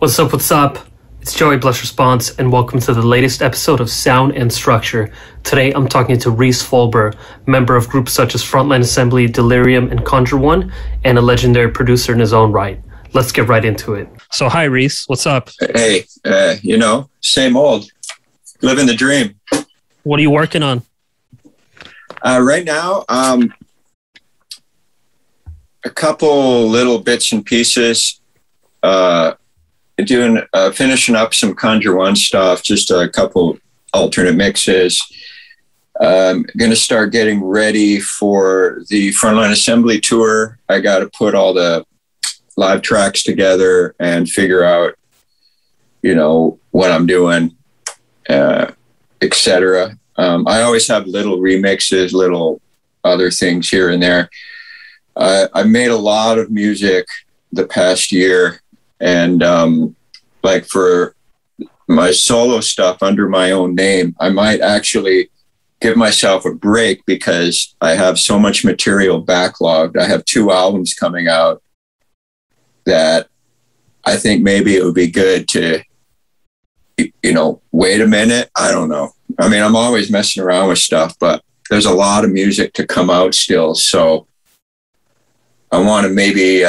What's up, what's up? It's Joey Blush Response, and welcome to the latest episode of Sound and Structure. Today I'm talking to Rhys Fulber, member of groups such as Front Line Assembly, Delerium, and Conjure One, and a legendary producer in his own right. Let's get right into it. So hi Rhys, what's up? Hey, you know, same old, living the dream. What are you working on? Right now, a couple little bits and pieces, finishing up some Conjure One stuff, just a couple alternate mixes. Going to start getting ready for the Front Line Assembly tour. I got to put all the live tracks together and figure out, you know, what I'm doing, etc. I always have little remixes, little other things here and there. I made a lot of music the past year, and like for my solo stuff under my own name, I might actually give myself a break because I have so much material backlogged. I have two albums coming out that I think maybe it would be good to, you know, wait a minute. I don't know. I mean, I'm always messing around with stuff, but there's a lot of music to come out still, so I want to maybe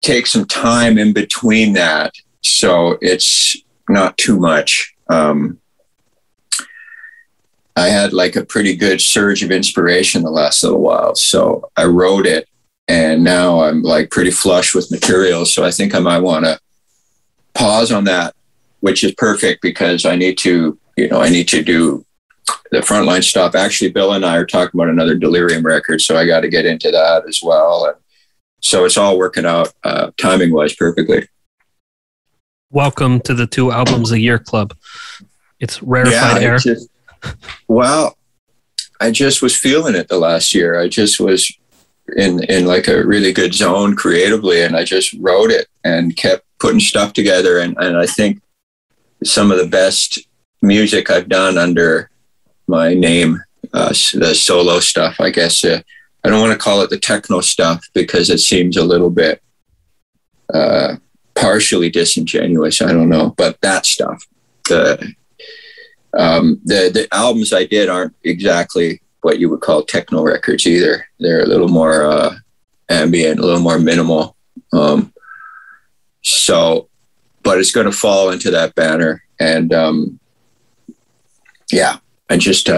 take some time in between that, so it's not too much. I had like a pretty good surge of inspiration the last little while, so I wrote it, and now I'm like pretty flush with material, so I think I might want to pause on that, which is perfect because I need to, you know, I need to do the frontline stuff. Actually, Bill and I are talking about another Delerium record, so I got to get into that as well. And so it's all working out timing-wise perfectly. Welcome to the 2 albums a year club. It's rarefied air. Well, I just was feeling it the last year. I just was in like a really good zone creatively, and I just wrote it and kept putting stuff together. And I think some of the best music I've done under my name, the solo stuff, I guess. I don't want to call it the techno stuff because it seems a little bit partially disingenuous. I don't know, but that stuff, the albums I did aren't exactly what you would call techno records either. They're a little more ambient, a little more minimal. But it's going to fall into that banner, and yeah, I just.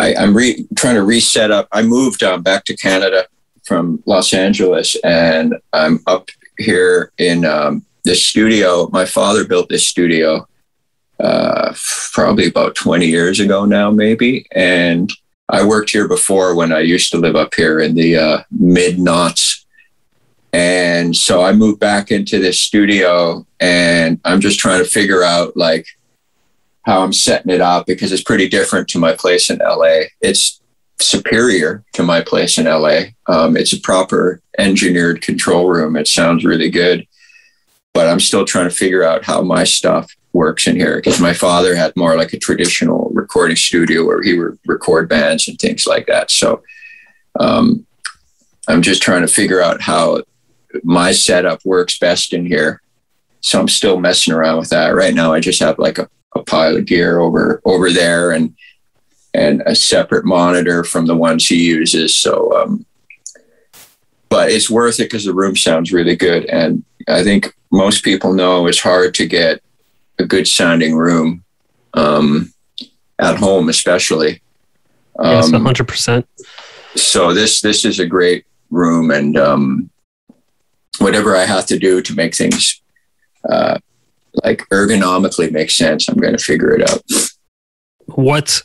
I'm trying to reset up. I moved back to Canada from Los Angeles, and I'm up here in this studio. My father built this studio probably about 20 years ago now, maybe. And I worked here before when I used to live up here in the mid-noughts. And so I moved back into this studio, and I'm just trying to figure out, like, how I'm setting it up, because it's pretty different to my place in LA. It's superior to my place in LA. It's a proper engineered control room. It sounds really good, but I'm still trying to figure out how my stuff works in here, because my father had more like a traditional recording studio where he would record bands and things like that. So I'm just trying to figure out how my setup works best in here. So I'm still messing around with that. Right now, I just have like a pile of gear over there, and a separate monitor from the ones he uses. So, but it's worth it because the room sounds really good. And I think most people know it's hard to get a good sounding room, at home, especially. Yes, 100%. So this is a great room, and, whatever I have to do to make things, like ergonomically makes sense, I'm going to figure it out. What's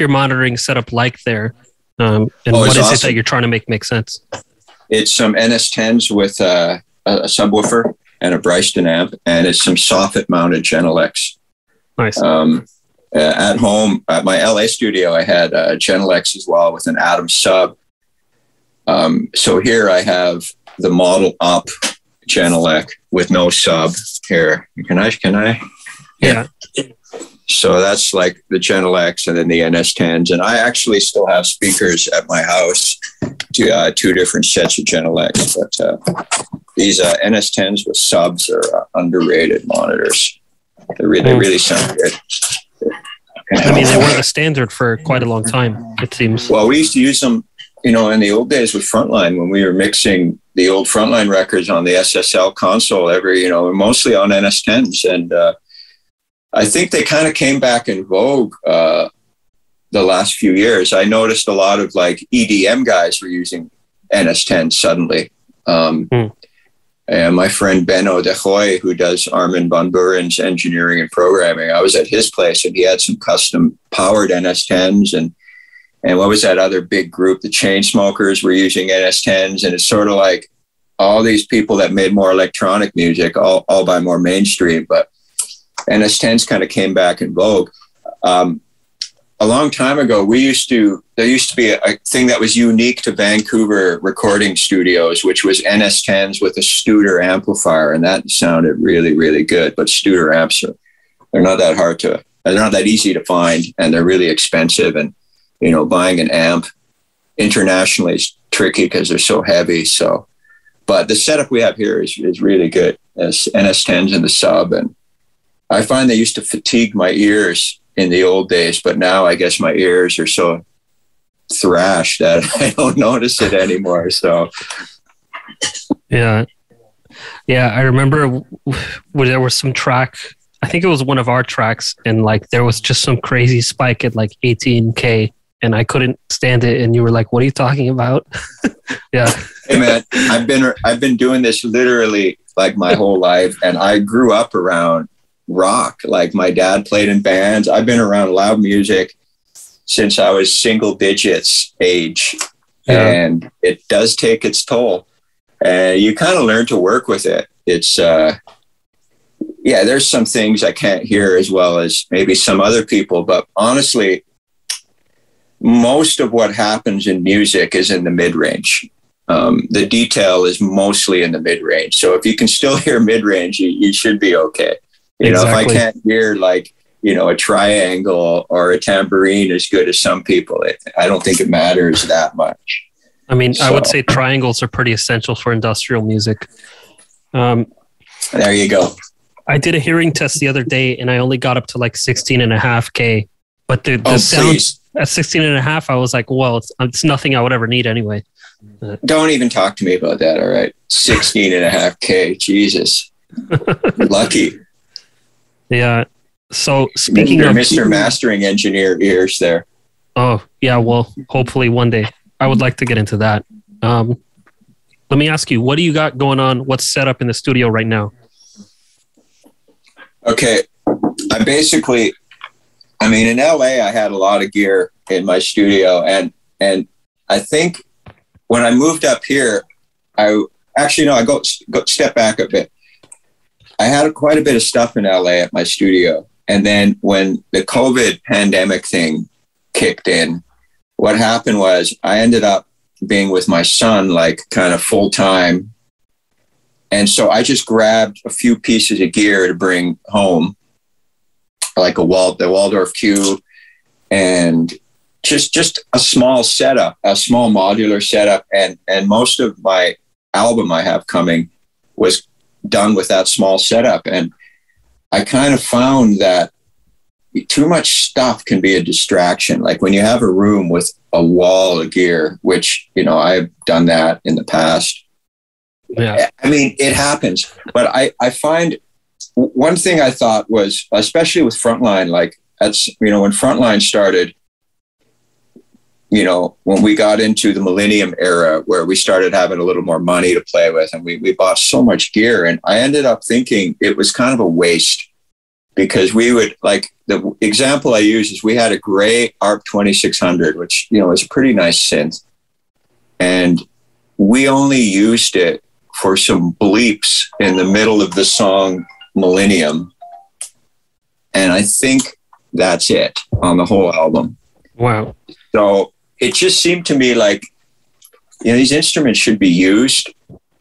your monitoring setup like there? What is awesome. It that you're trying to make sense? It's some NS10s with a subwoofer and a Bryston amp, and it's some soffit mounted Genelecs. Nice. At home, at my LA studio, I had Genelecs as well with an Atom sub. So here I have the model up Genelec with no sub here. Can I? Yeah. So that's like the Genelecs and then the NS10s. And I actually still have speakers at my house, two different sets of Genelecs. But these NS10s with subs are underrated monitors. They really sound good. I mean, they were the standard for quite a long time, it seems. Well, we used to use them, you know, in the old days with Frontline when we were mixing the old Frontline records on the SSL console mostly on NS10s. And I think they kind of came back in vogue the last few years. I noticed a lot of like EDM guys were using NS10 suddenly. And my friend Benno de Hoy, who does Armin van Buuren's engineering and programming, I was at his place and he had some custom powered NS10s. And what was that other big group? The Chainsmokers were using NS10s. And it's sort of like all these people that made more electronic music, all by more mainstream, but NS10s kind of came back in vogue. A long time ago, there used to be a thing that was unique to Vancouver recording studios, which was NS10s with a Studer amplifier. And that sounded really, really good. But Studer amps, they're not that easy to find. And they're really expensive. And, you know, buying an amp internationally is tricky because they're so heavy. So, but the setup we have here is really good. It's NS10s in the sub. And I find they used to fatigue my ears in the old days, but now I guess my ears are so thrashed that I don't notice it anymore. So, yeah. I remember there was some track. I think it was one of our tracks, and like there was just some crazy spike at like 18K, and I couldn't stand it. And you were like, "What are you talking about?" Yeah. Hey man, I've been doing this literally like my whole life, and I grew up around rock. Like my dad played in bands. I've been around loud music since I was single digits age, and it does take its toll, and you kind of learn to work with it. It's there's some things I can't hear as well as maybe some other people, but honestly most of what happens in music is in the mid-range. The detail is mostly in the mid-range, so if you can still hear mid-range, you should be okay. Exactly. If I can't hear a triangle or a tambourine as good as some people, I don't think it matters that much. I mean, so I would say triangles are pretty essential for industrial music. There you go. I did a hearing test the other day and I only got up to like 16.5K, but the sounds at 16.5, I was like, well, it's nothing I would ever need anyway. Don't even talk to me about that. All right. 16.5K. Jesus. Lucky. Yeah. So speaking of Mr. Mastering Engineer ears there. Oh, yeah. Well, hopefully one day I would like to get into that. Let me ask you, what do you got going on? What's set up in the studio right now? Okay. In LA, I had a lot of gear in my studio. And I think when I moved up here, I step back a bit. I had quite a bit of stuff in LA at my studio. And then when the COVID pandemic thing kicked in, what happened was I ended up being with my son, like kind of full time. And so I just grabbed a few pieces of gear to bring home, like the Waldorf Q, and just a small setup, a small modular setup. And most of my album I have coming was done with that small setup. And I kind of found that too much stuff can be a distraction. Like when you have a room with a wall of gear, which, I've done that in the past. Yeah. I mean, it happens, but I find one thing I thought was, especially with Frontline, like that's, when Frontline started, when we got into the Millennium era where we started having a little more money to play with and we bought so much gear, and I ended up thinking it was kind of a waste because we would the example I use is we had a gray ARP 2600, which, is a pretty nice synth. And we only used it for some bleeps in the middle of the song Millennium. And I think that's it on the whole album. Wow. So it just seemed to me like, these instruments should be used.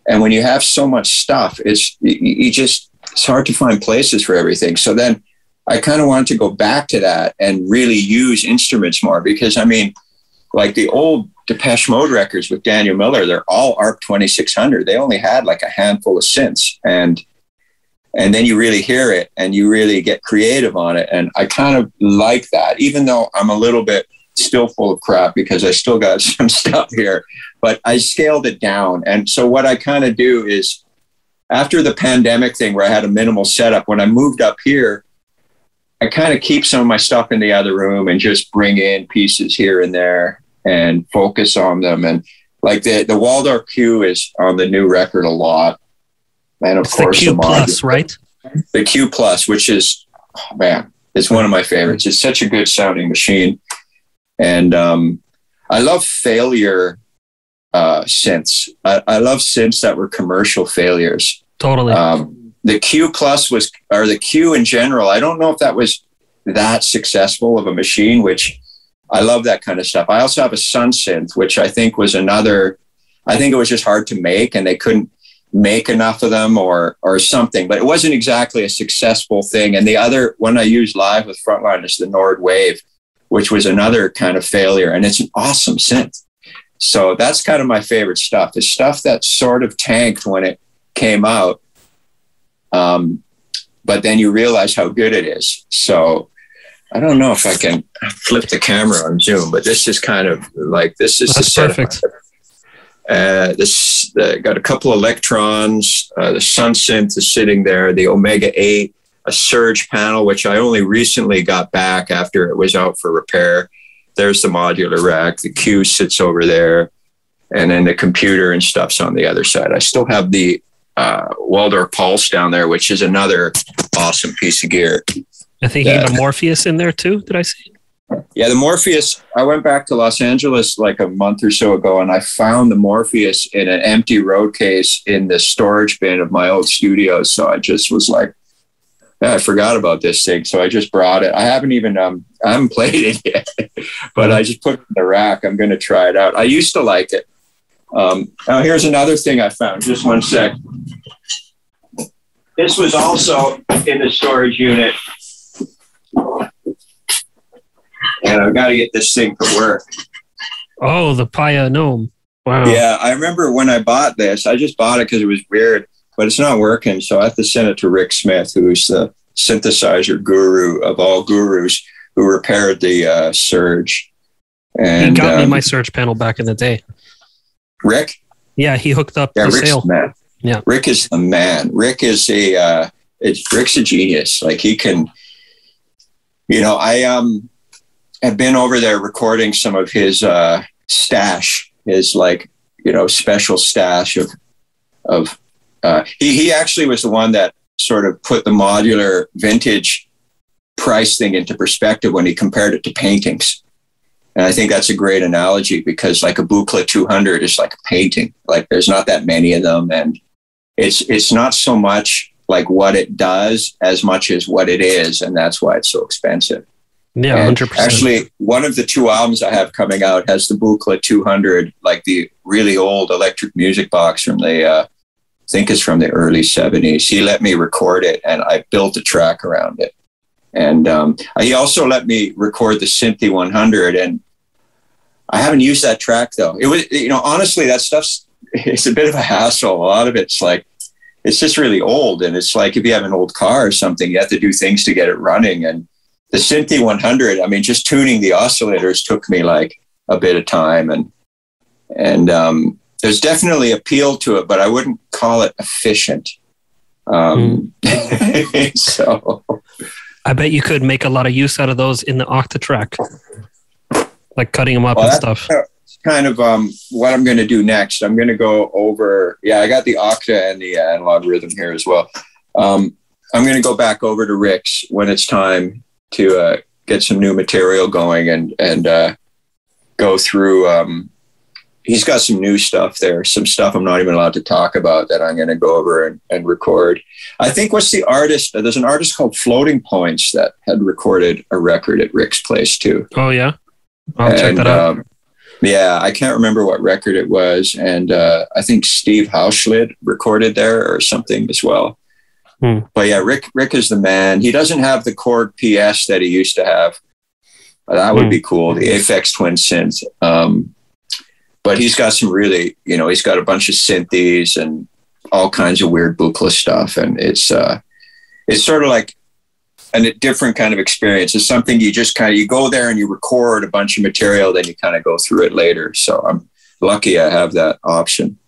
And when you have so much stuff, it's hard to find places for everything. So then I kind of wanted to go back to that and really use instruments more, because I mean, like the old Depeche Mode records with Daniel Miller, they're all ARP 2600. They only had like a handful of synths, and then you really hear it and you really get creative on it. And I kind of like that, even though I'm a little bit still full of crap because I still got some stuff here, but I scaled it down. And so what I kind of do is, after the pandemic thing where I had a minimal setup, when I moved up here, I kind of keep some of my stuff in the other room and just bring in pieces here and there and focus on them. And like the Waldorf Q is on the new record a lot. And of course, the Q plus, right? The Q plus, which is, oh man, it's one of my favorites. It's such a good sounding machine. And I love failure synths. I love synths that were commercial failures. Totally. The Q plus was, or the Q in general, I don't know if that was that successful of a machine, which I love that kind of stuff. I also have a Sun synth, which I think was another, I think it was just hard to make and they couldn't make enough of them or something, but it wasn't exactly a successful thing. And the other one I use live with Frontline is the Nord Wave, which was another kind of failure. And it's an awesome synth. So that's kind of my favorite stuff. The stuff that sort of tanked when it came out. But then you realize how good it is. So I don't know if I can flip the camera on Zoom, but this is kind of like, this is that's the perfect. This got a couple electrons. The Sun synth is sitting there, the Omega 8, a Surge panel, which I only recently got back after it was out for repair. There's the modular rack. The Q sits over there, and then the computer and stuff's on the other side. I still have the Waldorf Pulse down there, which is another awesome piece of gear. I think you have a Morpheus in there too. Did I see? Yeah, the Morpheus. I went back to Los Angeles like a month or so ago, and I found the Morpheus in an empty road case in the storage bin of my old studio. So I just was like, yeah, I forgot about this thing. So I just brought it. I haven't even, I haven't played it yet, but I just put it in the rack. I'm going to try it out. I used to like it. Now here's another thing I found. Just one sec. This was also in the storage unit. And I've got to get this thing to work. Oh, the Paya Gnome. Wow. Yeah. I remember when I bought this, I just bought it because it was weird. But it's not working, so I have to send it to Rick Smith, who's the synthesizer guru of all gurus, who repaired the Surge. And he got me my Surge panel back in the day. Rick? Yeah, he hooked up the sale. Yeah, Rick is the man. Rick is a Rick's a genius. Like he can, you know, I have been over there recording some of his stash, his like you know special stash of. He actually was the one that sort of put the modular vintage price thing into perspective when he compared it to paintings. And I think that's a great analogy because like a Buchla 200 is like a painting. Like there's not that many of them. And it's not so much like what it does as much as what it is. And that's why it's so expensive. Yeah, and 100%. Actually, one of the two albums I have coming out has the Buchla 200, like the really old electric music box from the... I think it's from the early 70s. He let me record it and I built a track around it. And he also let me record the Synthy 100 and I haven't used that track though. It was, you know, honestly, that stuff's, it's a bit of a hassle. A lot of it's like, it's just really old. And it's like, if you have an old car or something, you have to do things to get it running. And the Synthy 100, I mean, just tuning the oscillators took me like a bit of time and there's definitely appeal to it, but I wouldn't call it efficient. So, I bet you could make a lot of use out of those in the Octa track, like cutting them up and stuff. It's kind of what I'm going to do next. I'm going to go over. Yeah, I got the Octa and the analog rhythm here as well. I'm going to go back over to Rick's when it's time to get some new material going and go through. He's got some new stuff there, some stuff I'm not even allowed to talk about that I'm going to go over and record. I think what's the artist? There's an artist called Floating Points that had recorded a record at Rick's place too. Oh yeah. I'll check that out. Yeah. I can't remember what record it was. And I think Steve Hauschlid recorded there or something as well. But yeah, Rick is the man. He doesn't have the Korg PS that he used to have. That would be cool. The Aphex Twin synth. But he's got some really, you know, he's got a bunch of synthes and all kinds of weird Buchla stuff. And it's sort of like a different kind of experience. It's something you just kind of, you go there and you record a bunch of material, then you kind of go through it later. So I'm lucky I have that option.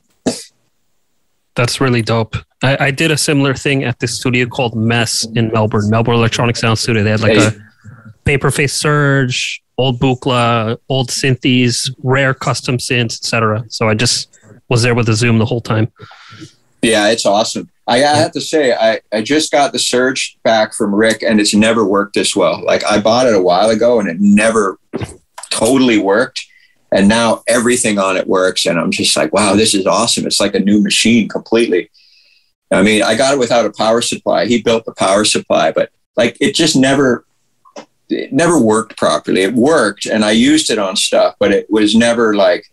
That's really dope. I did a similar thing at this studio called Mess in Melbourne, Melbourne Electronic Sound Studio. They had like a Paperface Surge, old Buchla, old synthes, rare custom synths, etc. So I just was there with the Zoom the whole time. Yeah, it's awesome. I have to say, I just got the Surge back from Rick, and it's never worked this well. Like, I bought it a while ago, and it never totally worked. And now everything on it works. And I'm just like, wow, this is awesome. It's like a new machine completely. I mean, I got it without a power supply. He built the power supply, but like, it just never, it never worked properly. It worked and I used it on stuff, but it was never like,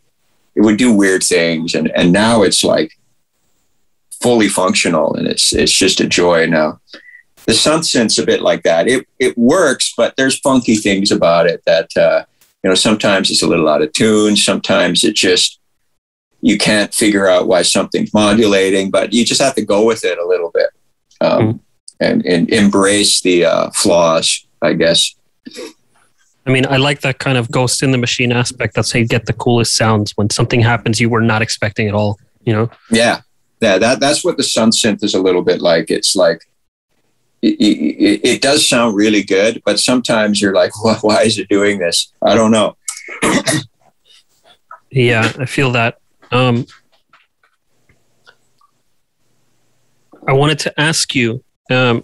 it would do weird things. And now it's like fully functional, and it's just a joy now. The Sun synth's a bit like that. It works, but there's funky things about it that, you know, sometimes it's a little out of tune. Sometimes it just, you can't figure out why something's modulating, but you just have to go with it a little bit and embrace the flaws, I guess. I mean, I like that kind of ghost in the machine aspect. That's how you get the coolest sounds when something happens you were not expecting at all, you know? Yeah. Yeah. That's what the Sun synth is a little bit like. It's like, it does sound really good, but sometimes you're like, well, why is it doing this? I don't know. Yeah, I feel that. I wanted to ask you, because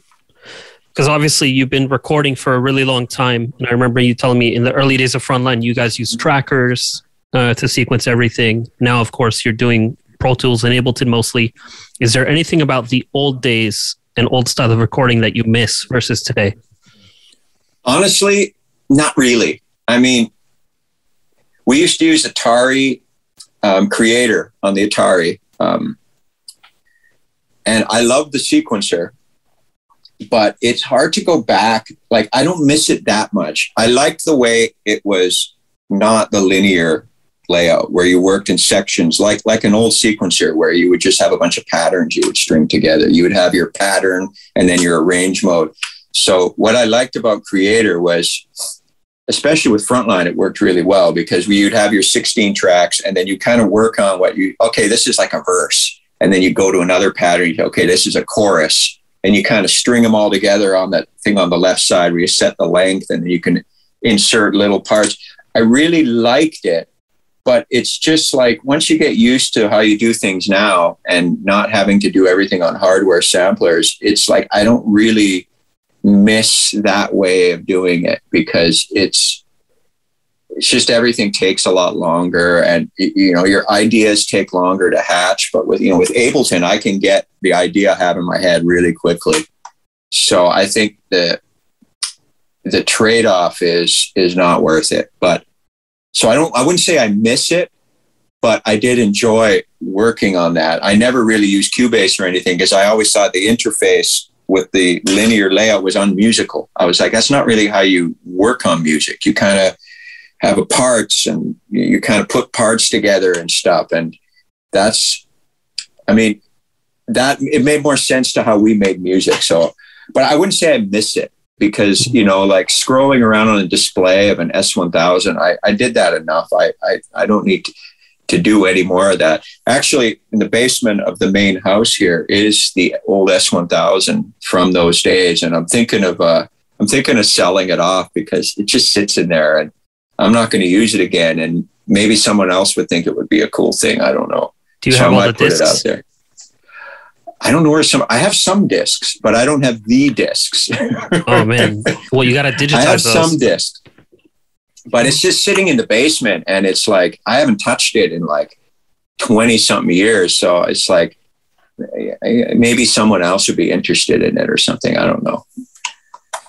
obviously you've been recording for a really long time. And I remember you telling me in the early days of Frontline, you guys used trackers to sequence everything. Now, of course, you're doing Pro Tools and Ableton mostly. Is there anything about the old days and old style of recording that you miss versus today? Honestly, not really. I mean, we used to use Atari Creator on the Atari. And I love the sequencer, but it's hard to go back. Like, I don't miss it that much. I liked the way it was not the linear layout where you worked in sections, like an old sequencer where you would just have a bunch of patterns you would string together. You would have your pattern and then your arrange mode. So what I liked about Creator was, especially with Frontline, it worked really well because you'd have your 16 tracks and then you kind of work on what you, okay, this is like a verse. And then you go to another pattern. You go, okay, this is a chorus. And you kind of string them all together on that thing on the left side where you set the length and you can insert little parts. I really liked it. But it's just like, once you get used to how you do things now and not having to do everything on hardware samplers, it's like, I don't really miss that way of doing it because it's just, everything takes a lot longer and, you know, your ideas take longer to hatch. But with, you know, with Ableton, I can get the idea I have in my head really quickly. So I think the trade-off is not worth it, but so I wouldn't say I miss it, but I did enjoy working on that. I never really used Cubase or anything because I always thought the interface with the linear layout was unmusical. I was like, that's not really how you work on music. You kind of have a parts and you kind of put parts together and stuff. And that's, I mean, that it made more sense to how we made music. So, but I wouldn't say I miss it. Because, you know, like scrolling around on a display of an S1000, I did that enough. I don't need to do any more of that. Actually, in the basement of the main house here is the old S1000 from those days. And I'm thinking of selling it off because it just sits in there and I'm not going to use it again. And maybe someone else would think it would be a cool thing. I don't know. Do you have all the discs? Put it out there. I don't know where I have some discs, but I don't have the discs. Oh man. Well, you got to digitize those. I have some discs, but it's just sitting in the basement and it's like, I haven't touched it in like 20 something years. So it's like, maybe someone else would be interested in it or something. I don't know.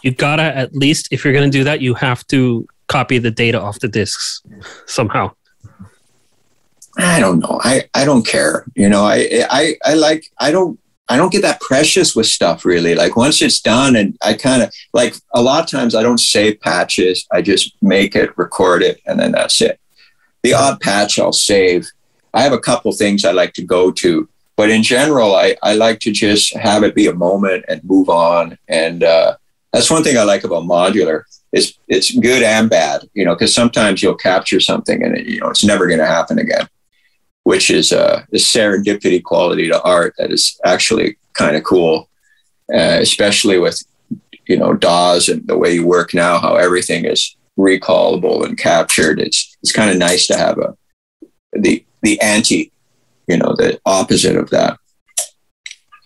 You gotta, at least if you're going to do that, you have to copy the data off the discs somehow. I don't know. I don't care. You know, I don't, I don't get that precious with stuff really. Like once it's done, and I kind of like a lot of times I don't save patches. I just make it, record it, and then that's it. The odd patch I'll save. I have a couple things I like to go to, but in general, I like to just have it be a moment and move on. And that's one thing I like about modular. It's good and bad, you know, because sometimes you'll capture something and, you know, it's never going to happen again, which is a serendipity quality to art that is actually kind of cool, especially with, you know, DAWs and the way you work now, how everything is recallable and captured. It's kind of nice to have the anti, you know, the opposite of that.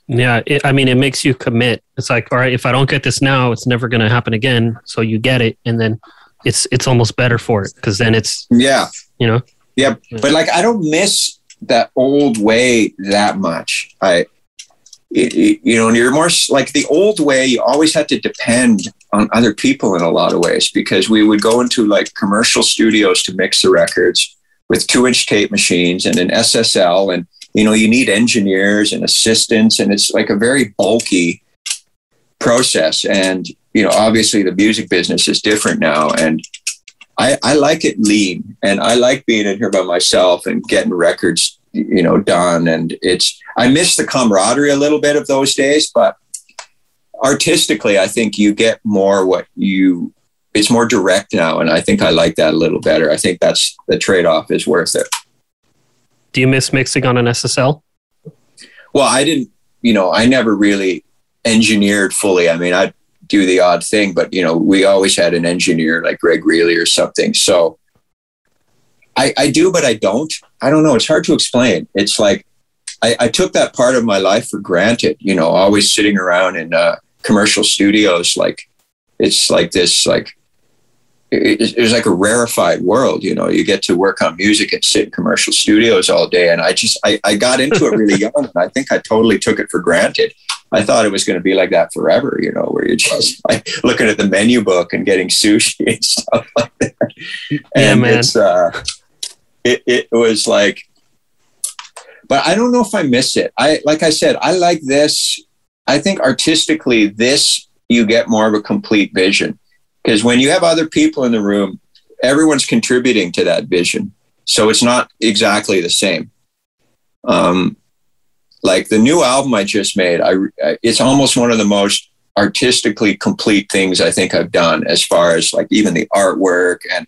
Yeah. It makes you commit. It's like, all right, if I don't get this now, it's never going to happen again. So you get it. And then it's almost better for it. Cause then it's, yeah, you know? Yeah. But like, I don't miss that old way that much. You're more like the old way, you always had to depend on other people in a lot of ways, because we would go into like commercial studios to mix the records with 2-inch tape machines and an SSL, and you know, you need engineers and assistants, and it's like a very bulky process. And, you know, obviously the music business is different now. And I like it lean, and I like being in here by myself and getting records, you know, done. And I miss the camaraderie a little bit of those days, but artistically, I think you get more it's more direct now. And I think I like that a little better. I think that's the trade-off is worth it. Do you miss mixing on an SSL? Well, I didn't, you know, I never really engineered fully. I mean, I'd do the odd thing, but, you know, we always had an engineer like Greg Reilly or something. So I do, but I don't. I don't know. It's hard to explain. It's like I took that part of my life for granted, you know, always sitting around in commercial studios. Like it's like this, like, it was like a rarefied world, you know, you get to work on music and sit in commercial studios all day. And I got into it really young. And I think I totally took it for granted. I thought it was going to be like that forever, you know, where you're just like looking at the menu book and getting sushi and stuff like that. And yeah, man. It was like, but I don't know if I miss it. Like I said, I like this. I think artistically this, you get more of a complete vision. Because when you have other people in the room, everyone's contributing to that vision. So it's not exactly the same. Like the new album I just made, it's almost one of the most artistically complete things I think I've done, as far as like even the artwork. And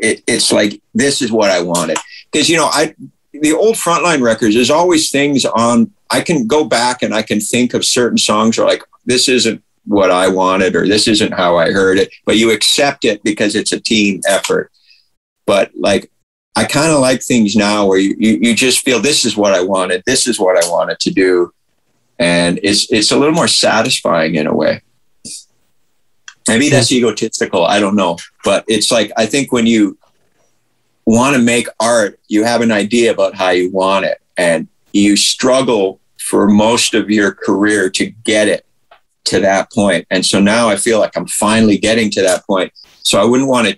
it's like, this is what I wanted. Because, you know, the old Frontline records, there's always things on, I can go back and I can think of certain songs or like, this isn't what I wanted, or this isn't how I heard it, but you accept it because it's a team effort. But like, I kind of like things now where you just feel this is what I wanted. This is what I wanted to do. And it's a little more satisfying in a way. Maybe that's egotistical. I don't know. But it's like, I think when you want to make art, you have an idea about how you want it. And you struggle for most of your career to get it to that point. And so now I feel like I'm finally getting to that point. So I wouldn't want to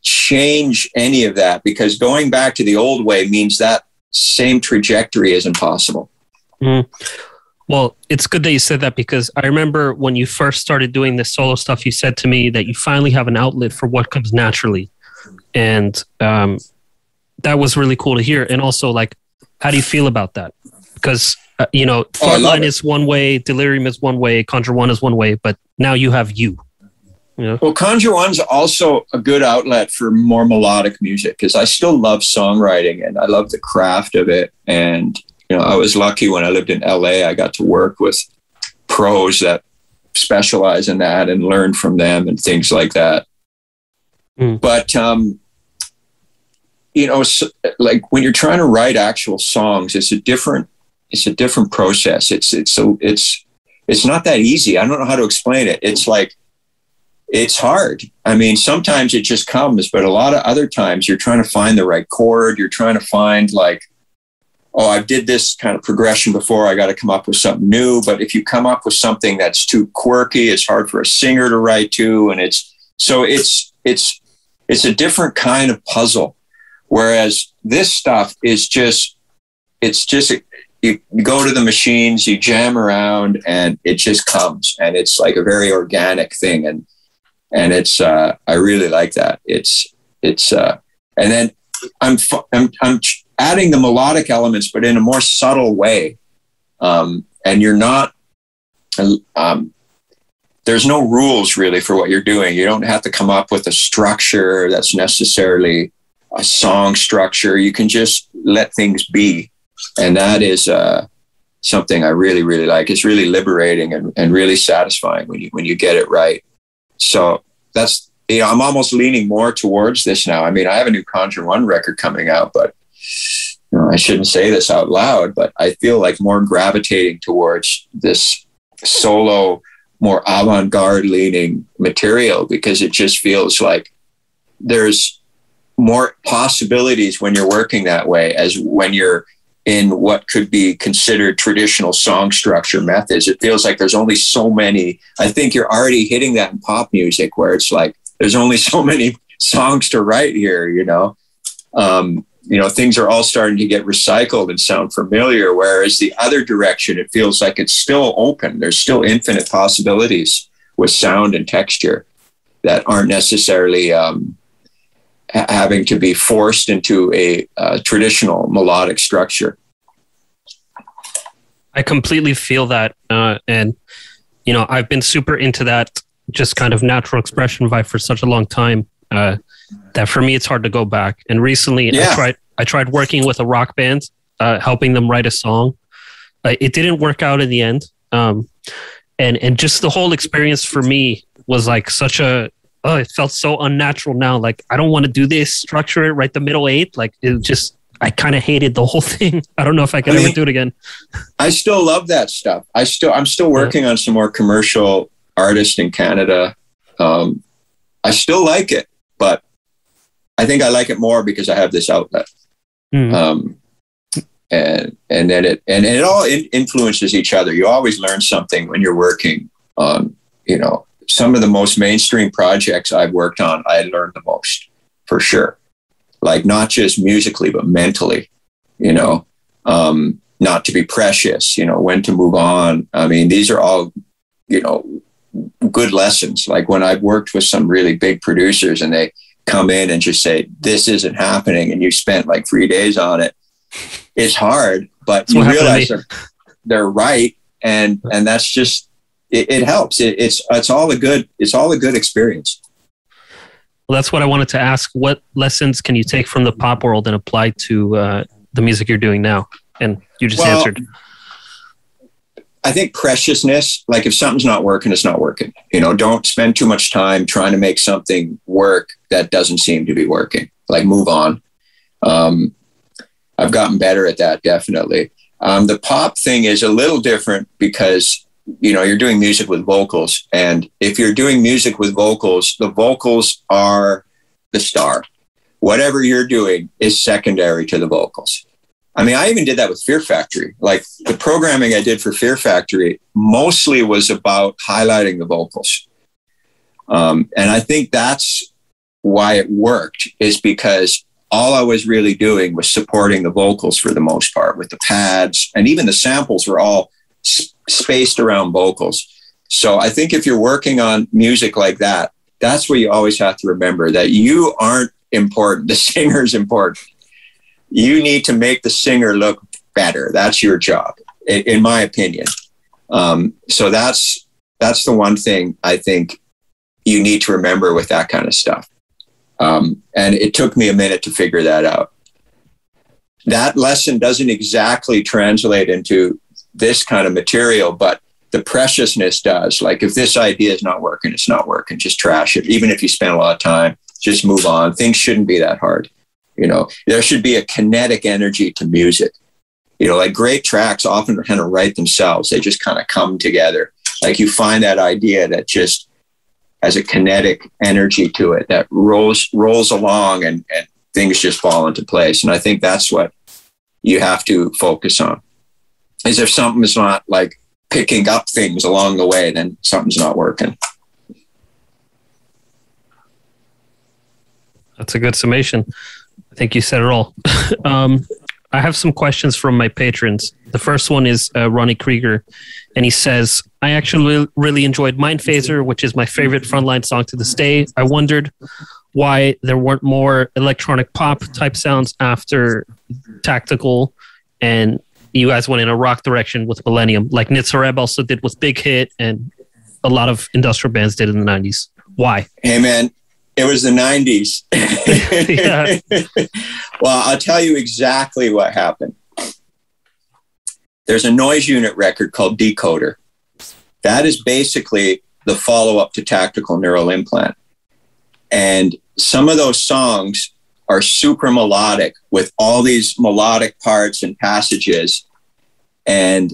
change any of that, because going back to the old way means that same trajectory is impossible. Mm. Well, it's good that you said that, because I remember when you first started doing this solo stuff, you said to me that you finally have an outlet for what comes naturally. And that was really cool to hear. And also, like, how do you feel about that? Because you know, Frontline is one way, Delerium is one way, Conjure One is one way, but now you have you know? Well, Conjure One's also a good outlet for more melodic music, because I still love songwriting and I love the craft of it. And, you know, I was lucky when I lived in LA, I got to work with pros that specialize in that and learn from them and things like that. Mm. But, you know, like when you're trying to write actual songs, it's a different process. It's not that easy. I don't know how to explain it. It's like, it's hard. I mean, sometimes it just comes, but a lot of other times you're trying to find the right chord. You're trying to find like, oh, I did this kind of progression before. I got to come up with something new. But if you come up with something that's too quirky, it's hard for a singer to write to. And it's a different kind of puzzle. Whereas this stuff is just, you go to the machines, you jam around, and it just comes, and it's like a very organic thing. And it's, I really like that. And then I'm adding the melodic elements, but in a more subtle way. And you're not, there's no rules really for what you're doing. You don't have to come up with a structure that's necessarily a song structure. You can just let things be. And that is something I really, really like. It's really liberating and really satisfying when you get it right. So that's, you know, I'm almost leaning more towards this now. I mean, I have a new Conjure One record coming out, but you know, I shouldn't say this out loud, but I feel like more gravitating towards this solo, more avant-garde leaning material, because it just feels like there's more possibilities when you're working that way as when you're in what could be considered traditional song structure methods. It feels like there's only so many. I think you're already hitting that in pop music where it's like, there's only so many songs to write here, you know? You know, things are all starting to get recycled and sound familiar, whereas the other direction, it feels like it's still open. There's still infinite possibilities with sound and texture that aren't necessarily having to be forced into a traditional melodic structure. I completely feel that. And, you know, I've been super into that just kind of natural expression vibe for such a long time. That for me, it's hard to go back. And recently, yeah. I tried working with a rock band, helping them write a song. It didn't work out in the end. And just the whole experience for me was like such a, oh, it felt so unnatural now. Like, I don't want to do this, structure it, write the middle eight. Like, it just, I kind of hated the whole thing. I don't know if I can ever do it again. I still love that stuff. I'm still working on some more commercial artists in Canada. I still like it, but I think I like it more because I have this outlet. Mm. And then it all influences each other. You always learn something when you're working on, you know, some of the most mainstream projects I've worked on. I learned the most, for sure. Like, not just musically, but mentally, you know, not to be precious, you know, when to move on. I mean, these are all, you know, good lessons. Like, when I've worked with some really big producers and they come in and just say, this isn't happening, and you spent like 3 days on it, it's hard, but that's, you realize they're right. And that's just, it helps. It's all a good experience. Well, that's what I wanted to ask. What lessons can you take from the pop world and apply to the music you're doing now? And you just answered. I think preciousness, like, if something's not working, it's not working. You know, don't spend too much time trying to make something work that doesn't seem to be working. Like, move on. I've gotten better at that, definitely. The pop thing is a little different because, you know, you're doing music with vocals. And if you're doing music with vocals, the vocals are the star. Whatever you're doing is secondary to the vocals. I mean, I even did that with Fear Factory. Like, the programming I did for Fear Factory mostly was about highlighting the vocals. And I think that's why it worked, is because all I was really doing was supporting the vocals for the most part with the pads, and even the samples were all spaced around vocals. So I think if you're working on music like that, that's where you always have to remember that you aren't important. The singer's important. You need to make the singer look better. That's your job, in my opinion. So that's the one thing I think you need to remember with that kind of stuff. And it took me a minute to figure that out. That lesson doesn't exactly translate into this kind of material, but the preciousness does. Like, if this idea is not working, it's not working. Just trash it. Even if you spend a lot of time, just move on. Things shouldn't be that hard. You know, there should be a kinetic energy to music. You know, like, great tracks often kind of write themselves. They just kind of come together. Like, you find that idea that just has a kinetic energy to it that rolls along, and things just fall into place. And I think that's what you have to focus on, is if something is not, like, picking up things along the way, then something's not working. That's a good summation. I think you said it all. I have some questions from my patrons. The first one is Ronnie Krieger, and he says, I actually really enjoyed Mindphaser, which is my favorite Frontline song to this day. I wondered why there weren't more electronic pop type sounds after Tactical, and you guys went in a rock direction with Millennium, like Nitzer Ebb also did with Big Hit, and a lot of industrial bands did in the 90s. Why? Hey, man. It was the 90s. Well, I'll tell you exactly what happened. There's a Noise Unit record called Decoder. That is basically the follow-up to Tactical Neural Implant. And some of those songs are super melodic with all these melodic parts and passages. And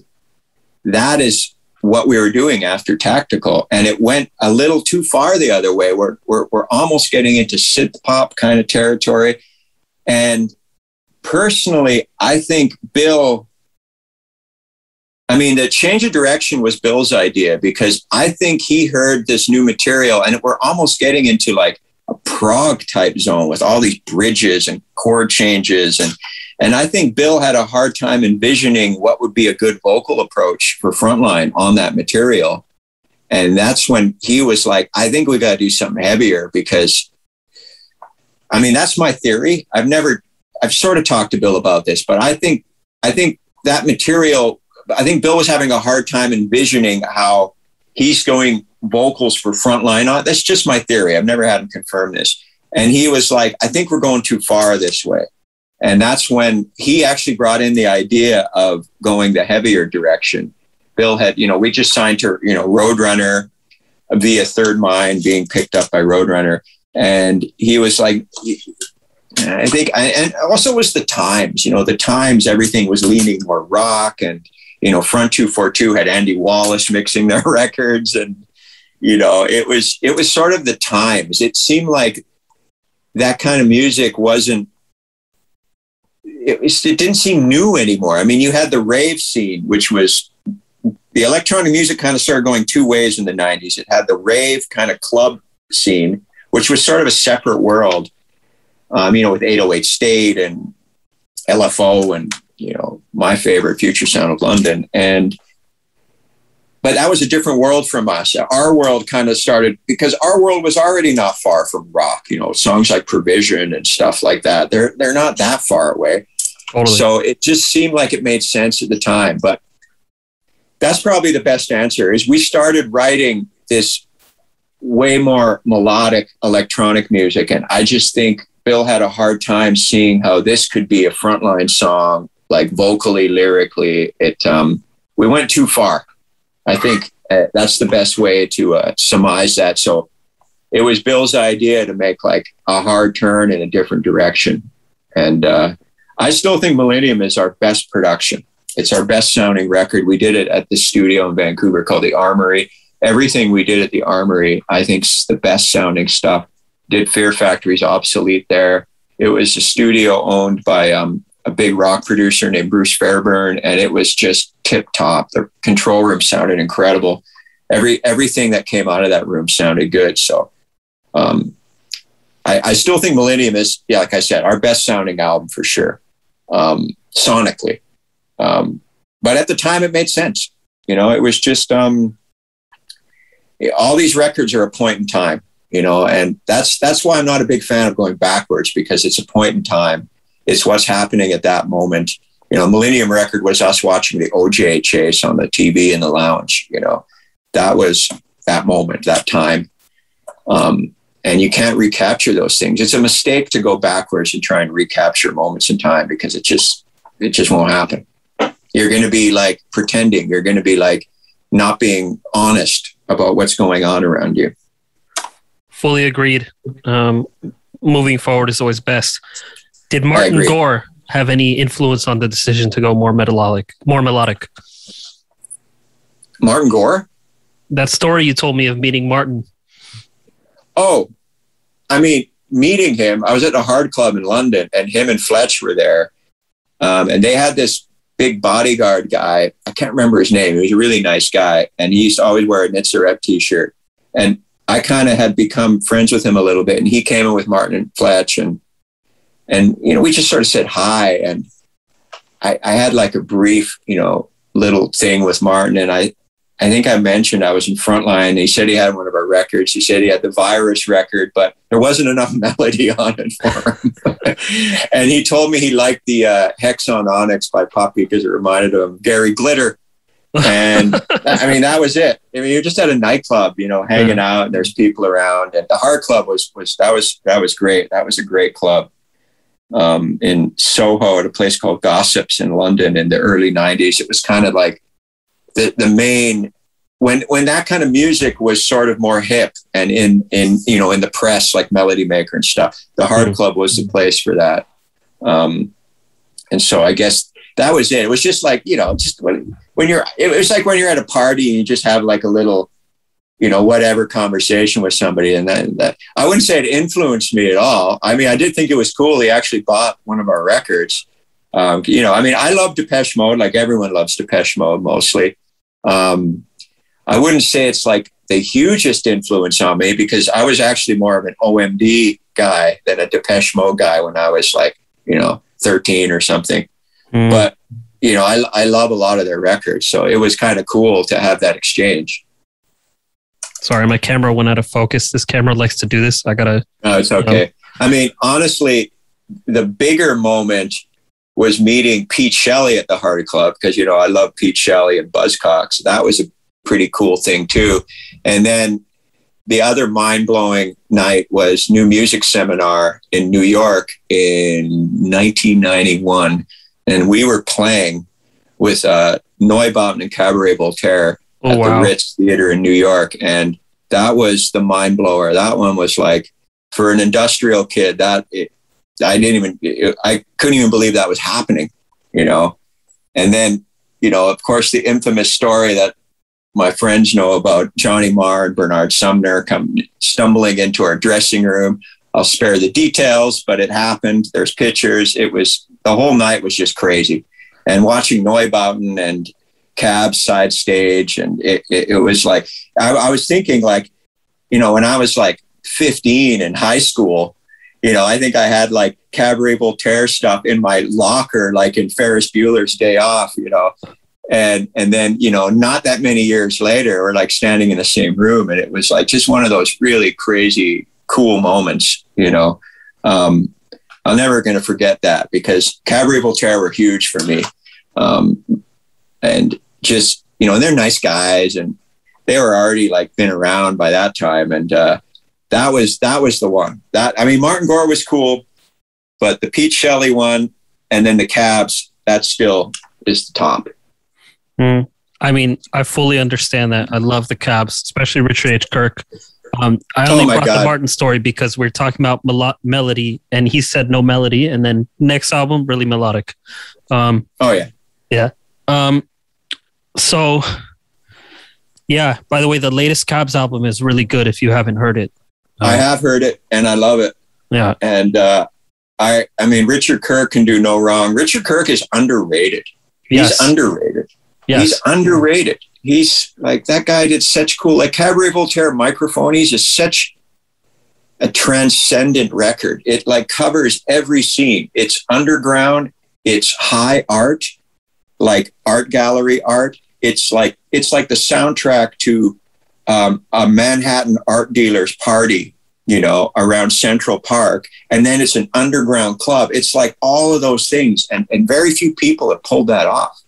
that is what we were doing after Tactical. And it went a little too far the other way. We're almost getting into synth pop kind of territory. And personally, I think the change of direction was Bill's idea, because I think he heard this new material and we're almost getting into like a prog type zone with all these bridges and chord changes. And I think Bill had a hard time envisioning what would be a good vocal approach for Frontline on that material. And that's when he was like, I think we got to do something heavier, because, I mean, that's my theory. I've sort of talked to Bill about this, but I think that material, I think Bill was having a hard time envisioning how he's going vocals for Frontline on. That's just my theory. I've never had him confirm this. And he was like, I think we're going too far this way. And that's when he actually brought in the idea of going the heavier direction. Bill had, we just signed to, Roadrunner via Third Mind, being picked up by Roadrunner. And he was like, and also was the times, everything was leaning more rock. And, Front 242 had Andy Wallace mixing their records. And, it was sort of the times. It seemed like that kind of music wasn't, it didn't seem new anymore. I mean, you had the rave scene, which was the electronic music kind of started going two ways in the 90s. It had the rave kind of club scene, which was sort of a separate world, with 808 State and LFO and, my favorite, Future Sound of London. But that was a different world from us. Our world kind of started, because our world was already not far from rock, songs like Provision and stuff like that. They're not that far away. Totally. So it just seemed like it made sense at the time. But that's probably the best answer, is we started writing this way more melodic electronic music. And I just think Bill had a hard time seeing how this could be a Frontline song, like vocally, lyrically. We went too far. I think that's the best way to surmise that. So it was Bill's idea to make like a hard turn in a different direction. And I still think Millennium is our best production. It's our best sounding record. We did it at the studio in Vancouver called The Armory. Everything we did at The Armory, I think, is the best sounding stuff. Did Fear Factory's Obsolete there. It was a studio owned by a big rock producer named Bruce Fairburn, and it was just tip top. The control room sounded incredible. Everything that came out of that room sounded good. So I still think Millennium is, like I said, our best sounding album for sure, sonically. But at the time it made sense. It was just, all these records are a point in time, and that's why I'm not a big fan of going backwards, because it's a point in time. It's what's happening at that moment. Millennium record was us watching the OJ chase on the TV in the lounge. That was that moment, that time. And you can't recapture those things. It's a mistake to go backwards and try and recapture moments in time, because it just won't happen. You're going to be like pretending. You're going to be like not being honest about what's going on around you. Fully agreed. Moving forward is always best. Did Martin Gore have any influence on the decision to go more melodic? Martin Gore? That story you told me of meeting Martin. Oh, meeting him. I was at a Heart Club in London, and him and Fletch were there. And they had this big bodyguard guy. I can't remember his name. He was a really nice guy. And he used to always wear a Nitzer Ebb t-shirt. And I kind of had become friends with him a little bit. And he came in with Martin and Fletch, and we just sort of said hi. And I had like a brief, you know, little thing with Martin, and I think I mentioned I was in Frontline. He said he had one of our records. He said he had the Virus record, but there wasn't enough melody on it for him. And he told me he liked the Hex on Onyx by Poppy because it reminded him of Gary Glitter. And I mean, that was it. I mean, you're just at a nightclub, you know, hanging out, and there's people around. And the Heart Club was great. That was a great club in Soho at a place called Gossips in London in the early 90s. It was kind of like the main, when that kind of music was sort of more hip and in you know, in the press, like Melody Maker and stuff, the Heart Club was the place for that. And so I guess that was it. It was just like, you know, just when you're, it was like when you're at a party and you just have like a little, you know, whatever conversation with somebody. And that I wouldn't say it influenced me at all. I mean, I did think it was cool. He actually bought one of our records. You know, I mean, I love Depeche Mode. Like everyone loves Depeche Mode mostly. I wouldn't say it's like the hugest influence on me because I was actually more of an OMD guy than a Depeche Mode guy when I was like, you know, 13 or something. But, you know, I love a lot of their records. So it was kind of cool to have that exchange. Sorry, my camera went out of focus. This camera likes to do this. I got to... No, it's okay. I mean, honestly, the bigger moment was meeting Pete Shelley at the Heart Club because, you know, I love Pete Shelley and Buzzcocks. That was a pretty cool thing too. And then the other mind-blowing night was New Music Seminar in New York in 1991. And we were playing with Neubauten and Cabaret Voltaire at the Ritz Theater in New York. And that was the mind blower. That one was like, for an industrial kid, I couldn't even believe that was happening, you know? And then, you know, of course, the infamous story that my friends know about Johnny Marr and Bernard Sumner come stumbling into our dressing room. I'll spare the details, but it happened. There's pictures. It was, the whole night was just crazy. And watching Neubauten and Cab's side stage. And it was like, I was thinking like, you know, when I was like 15 in high school, you know, I think I had like Cabaret Voltaire stuff in my locker, like in Ferris Bueller's Day Off, you know, and then, you know, not that many years later, we're like standing in the same room. And it was like just one of those really crazy, cool moments, you know. I'm never going to forget that because Cabaret Voltaire were huge for me. And just, you know, they're nice guys and they were already like been around by that time. And that was the one that, I mean, Martin Gore was cool, but the Pete Shelley one and then the Cabs, that still is the top. I mean, I fully understand that. I love the Cabs, especially Richard H. Kirk. I only brought the Martin story because we're talking about melody and he said no melody, and then next album, really melodic. Yeah. So yeah, by the way, the latest Cabs album is really good if you haven't heard it. I have heard it and I love it. Yeah. And I mean, Richard Kirk can do no wrong. Richard Kirk is underrated. Yes. He's underrated. Yes. He's underrated. He's like, that guy did such cool, like Cabaret Voltaire Microphonies is such a transcendent record. It like covers every scene. It's underground. It's high art, like art gallery art. It's like the soundtrack to a Manhattan art dealer's party, you know, around Central Park. And then it's an underground club. It's like all of those things. And very few people have pulled that off.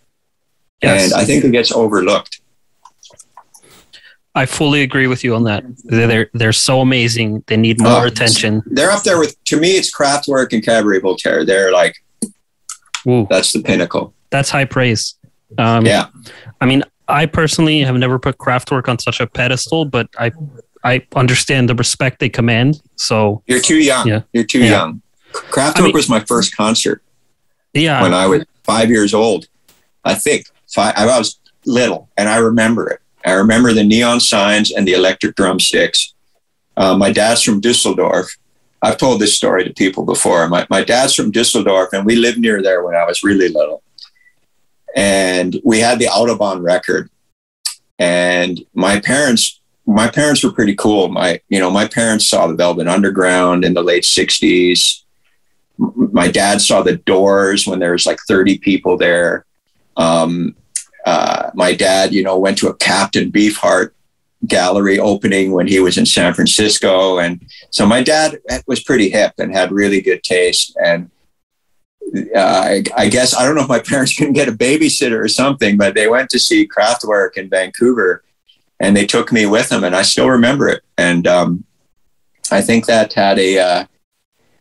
Yes. And I think it gets overlooked. I fully agree with you on that. They're so amazing. They need more attention. They're up there with, to me, it's Kraftwerk and Cabaret Voltaire. They're like, ooh, that's the pinnacle. That's high praise. Yeah. I mean, I personally have never put Kraftwerk on such a pedestal, but I understand the respect they command. So you're too young. Yeah. You're too young. Kraftwerk was my first concert. Yeah. When I was 5 years old, I think. I was little and I remember it. I remember the neon signs and the electric drumsticks. My dad's from Dusseldorf. I've told this story to people before. My dad's from Dusseldorf and we lived near there when I was really little. And we had the Autobahn record. And my parents were pretty cool. My parents saw the Velvet Underground in the late 60s. My dad saw The Doors when there was like 30 people there. My dad, you know, went to a Captain Beefheart gallery opening when he was in San Francisco. And so my dad was pretty hip and had really good taste. And I guess, I don't know if my parents couldn't get a babysitter or something, but they went to see Kraftwerk in Vancouver and they took me with them, and I still remember it. And I think that had a,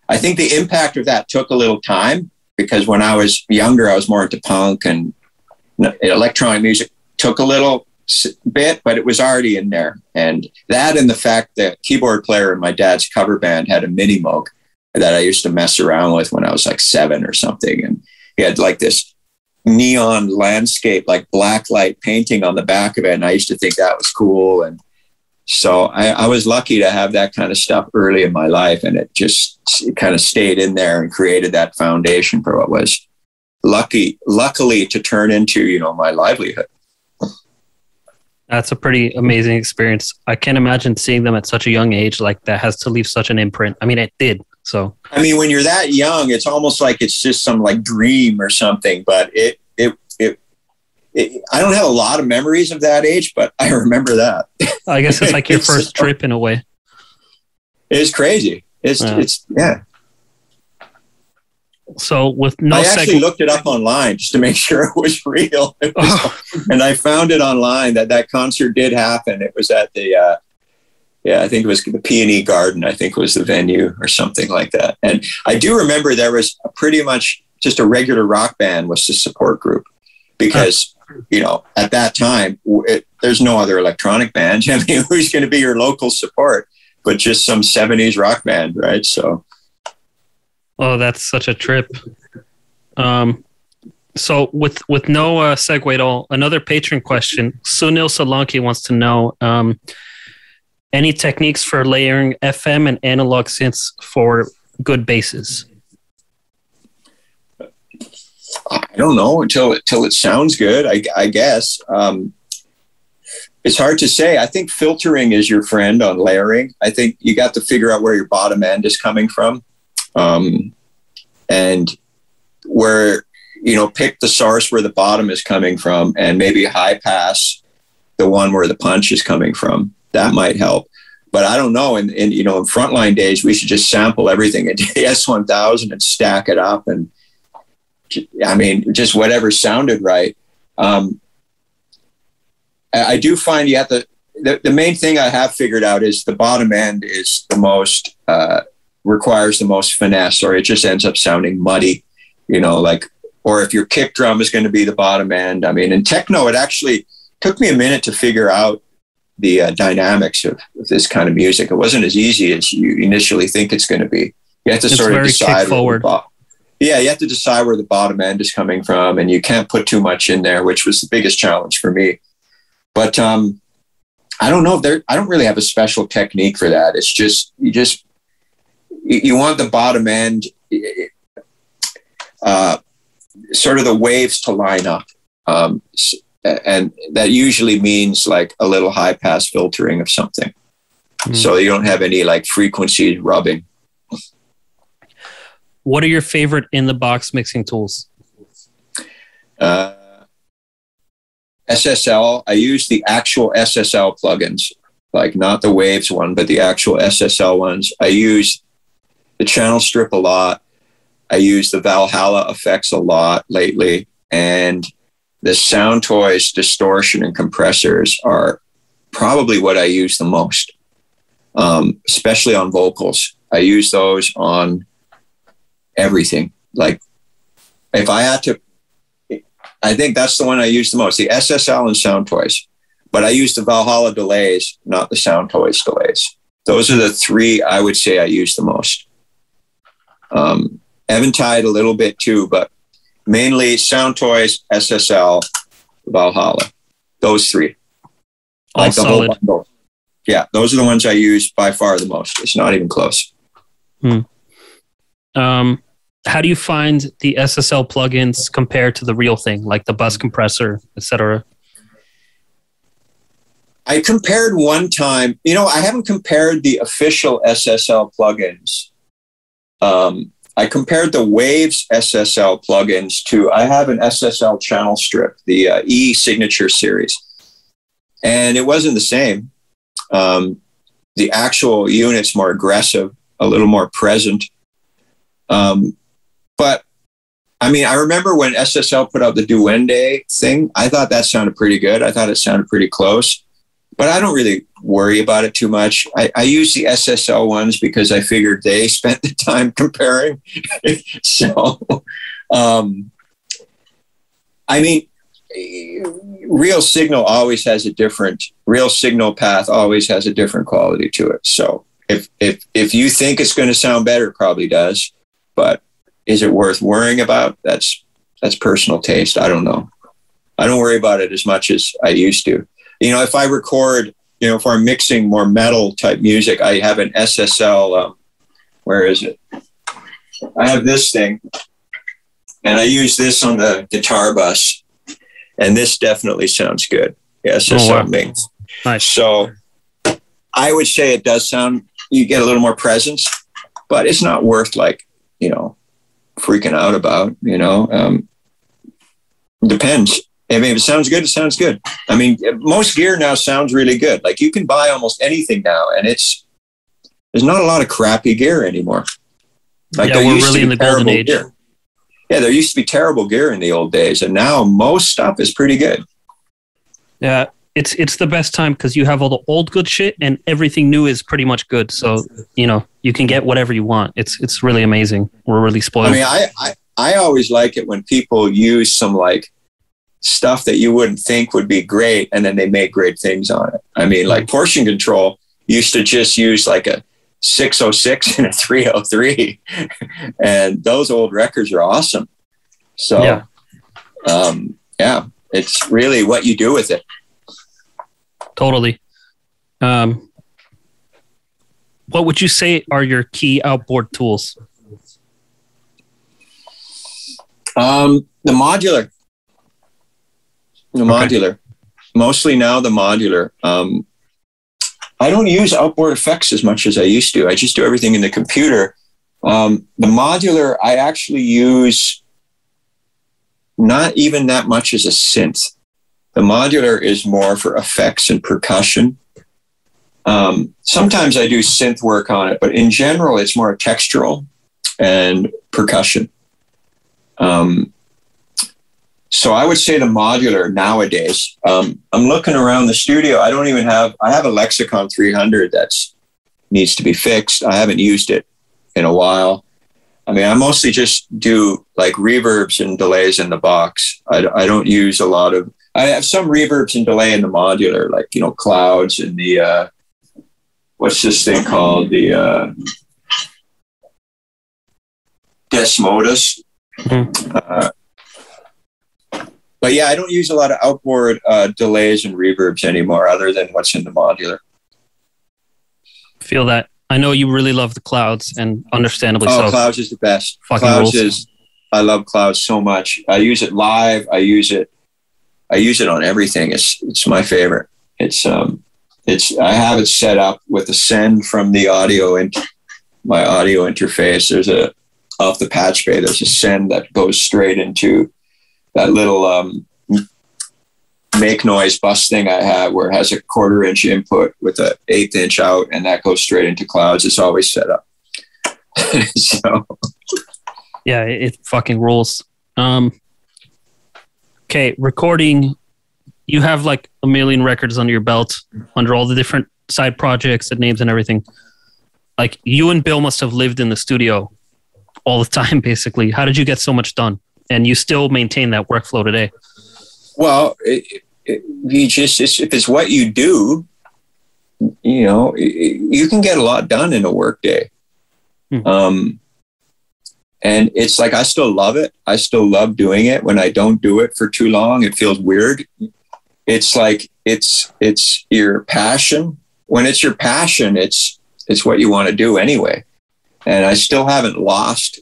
I think the impact of that took a little time, because when I was younger, I was more into punk, and electronic music took a little bit, but it was already in there. And that, and the fact that keyboard player in my dad's cover band had a mini Moog that I used to mess around with when I was like 7 or something. And he had like this neon landscape, like black light painting on the back of it. And I used to think that was cool. And so I was lucky to have that kind of stuff early in my life. And it just kind of stayed in there and created that foundation for what was luckily to turn into, you know, my livelihood. That's a pretty amazing experience. I can't imagine seeing them at such a young age, like that has to leave such an imprint. I mean, it did. So, I mean, when you're that young, it's almost like it's just some like dream or something, but I don't have a lot of memories of that age, but I remember that. I guess it's like your first trip in a way. It's crazy. Yeah. So with no, I actually looked it up online just to make sure it was real. And I found it online that concert did happen. It was at the, I think it was the Peony Garden, I think was the venue or something like that. And I do remember there was pretty much just a regular rock band was the support group, because, you know, at that time, there's no other electronic band. I mean, who's going to be your local support, but just some 70s rock band, right? So. Oh, that's such a trip. So with no segue at all, another patron question. Sunil Solanki wants to know, any techniques for layering FM and analog synths for good basses? I don't know until it sounds good, I guess. It's hard to say. I think filtering is your friend on layering. I think you got to figure out where your bottom end is coming from. And where, you know, pick the source where the bottom is coming from, and maybe high pass the one where the punch is coming from. That might help, but I don't know. And you know, in frontline days, we should just sample everything at S1000 and stack it up, and I mean, just whatever sounded right. I do find you have to. The main thing I have figured out is the bottom end is the most requires the most finesse, or it just ends up sounding muddy, you know, like, or if your kick drum is going to be the bottom end. I mean, in techno, it actually took me a minute to figure out the dynamics of this kind of music. It wasn't as easy as you initially think it's going to be. You have to sort of decide forward. Yeah, you have to decide where the bottom end is coming from, and you can't put too much in there, which was the biggest challenge for me. But I don't know. I don't really have a special technique for that. It's just, you want the bottom end, sort of the waves to line up. And that usually means like a little high pass filtering of something. So you don't have any like frequency rubbing. What are your favorite in-the-box mixing tools? SSL. I use the actual SSL plugins, like not the Waves one, but the actual SSL ones. I use the Channel Strip a lot. I use the Valhalla effects a lot lately. And the Sound Toys distortion and compressors are probably what I use the most, especially on vocals. I use those on everything. Like if I had to, I think that's the one I use the most, the SSL and Sound Toys, but I use the Valhalla delays, not the Sound Toys delays. Those are the three I would say I use the most. Eventide a little bit too, but mainly Sound Toys, SSL, Valhalla, those three. All solid. The whole bundle. Yeah. Those are the ones I use by far the most. It's not even close. How do you find the SSL plugins compared to the real thing, like the bus compressor, etc.? I compared one time. You know, I haven't compared the official SSL plugins I compared the Waves SSL plugins to, I have an SSL channel strip, the e-signature series, and it wasn't the same. The actual unit's more aggressive, a little more present. But I mean, I remember when SSL put out the Duende thing, I thought that sounded pretty good. I thought it sounded pretty close, but I don't really worry about it too much. I use the SSL ones because I figured they spent the time comparing. So, I mean, real signal path always has a different quality to it. So if you think it's going to sound better, it probably does, but is it worth worrying about? That's personal taste. I don't know. I don't worry about it as much as I used to. You know, if I record, you know, if I'm mixing more metal type music, I have an SSL, where is it? I have this thing, and I use this on the guitar bus, and this definitely sounds good. Yes, yeah, SSL mix. Nice. So I would say it does sound, you get a little more presence, but it's not worth, like, you know, freaking out about, you know. Depends. I mean, if it sounds good, it sounds good. I mean, most gear now sounds really good. Like, you can buy almost anything now, and there's not a lot of crappy gear anymore. Like, yeah, we're really in the golden age. Gear. Yeah, there used to be terrible gear in the old days, and now most stuff is pretty good. Yeah, it's the best time because you have all the old good shit, and everything new is pretty much good. So, you know, you can get whatever you want. It's really amazing. We're really spoiled. I mean, I always like it when people use some, like, stuff that you wouldn't think would be great, and then they make great things on it. I mean, like, Portion Control used to just use like a 606 and a 303, and those old records are awesome. So yeah. It's really what you do with it. Totally. What would you say are your key outboard tools? The modular. Okay. Mostly now the modular. I don't use outboard effects as much as I used to. I just do everything in the computer. The modular, I actually use not even that much as a synth. The modular is more for effects and percussion. Sometimes I do synth work on it, but in general, it's more textural and percussion. So I would say the modular nowadays. I'm looking around the studio. I have a Lexicon 300 that's needs to be fixed. I haven't used it in a while. I mean, I mostly just do like reverbs and delays in the box. I don't use a lot of, I have some reverbs and delay in the modular, like, you know, clouds and the, what's this thing called? The Desmodus. But yeah, I don't use a lot of outboard delays and reverbs anymore, other than what's in the modular. Feel that. I know you really love the clouds, and understandably so. Clouds is the best. I love clouds so much. I use it live. I use it on everything. It's my favorite. I have it set up with a send from the audio and my audio interface. There's a, off the patch bay, there's a send that goes straight into that little make noise bus thing I have, where it has a 1/4-inch input with an 1/8-inch out, and that goes straight into clouds. It's always set up. So, yeah, it fucking rules. Okay, recording. You have like a million records under your belt, under all the different side projects and names and everything. Like, you and Bill must have lived in the studio all the time, basically. How did you get so much done? And you still maintain that workflow today? Well, if it's what you do, you know, you can get a lot done in a workday. And it's like, I still love it. I still love doing it. When I don't do it for too long, it feels weird. It's like, it's your passion. When it's your passion, it's what you want to do anyway. And I still haven't lost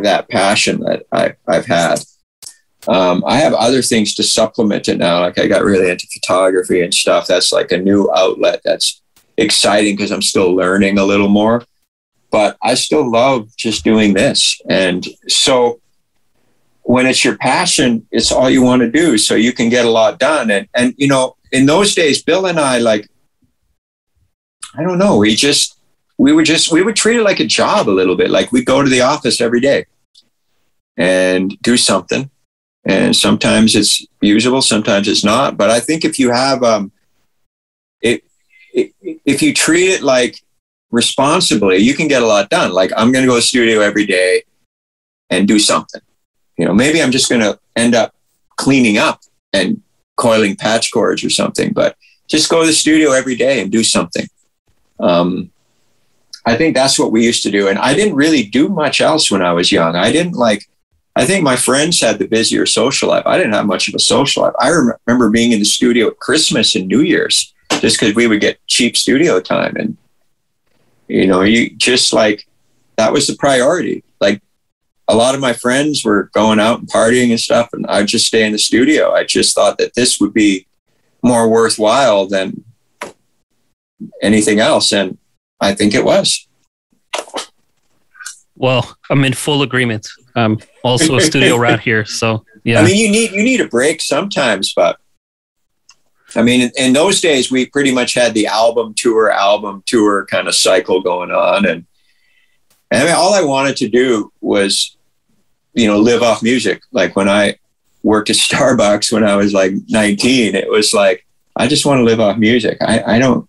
that passion that I've had. I have other things to supplement it now. Like, I got really into photography and stuff. That's like a new outlet. That's exciting because I'm still learning a little more. but I still love just doing this. And so when it's your passion, it's all you want to do. So you can get a lot done. And you know, in those days, Bill and I, like, I don't know, we would treat it like a job a little bit. Like we'd go to the office every day and do something. And sometimes it's usable, sometimes it's not. But I think if you have, if you treat it like responsibly, you can get a lot done. Like I'm going to go to the studio every day and do something. You know, maybe I'm just going to end up cleaning up and coiling patch cords or something, but just go to the studio every day and do something. I think that's what we used to do. And I didn't really do much else when I was young. I didn't like, I think my friends had the busier social life. I didn't have much of a social life. I remember being in the studio at Christmas and New Year's just because we would get cheap studio time. And, you know, you just like, that was the priority. Like a lot of my friends were going out and partying and stuff. And I'd just stay in the studio. I just thought that this would be more worthwhile than anything else. And I think it was. Well, I'm in full agreement. I'm also a studio rat here. So yeah. I mean, you need a break sometimes, but I mean, in those days, we pretty much had the album tour kind of cycle going on. And I mean, all I wanted to do was, you know, live off music. Like when I worked at Starbucks when I was like 19, it was like, I just want to live off music. I don't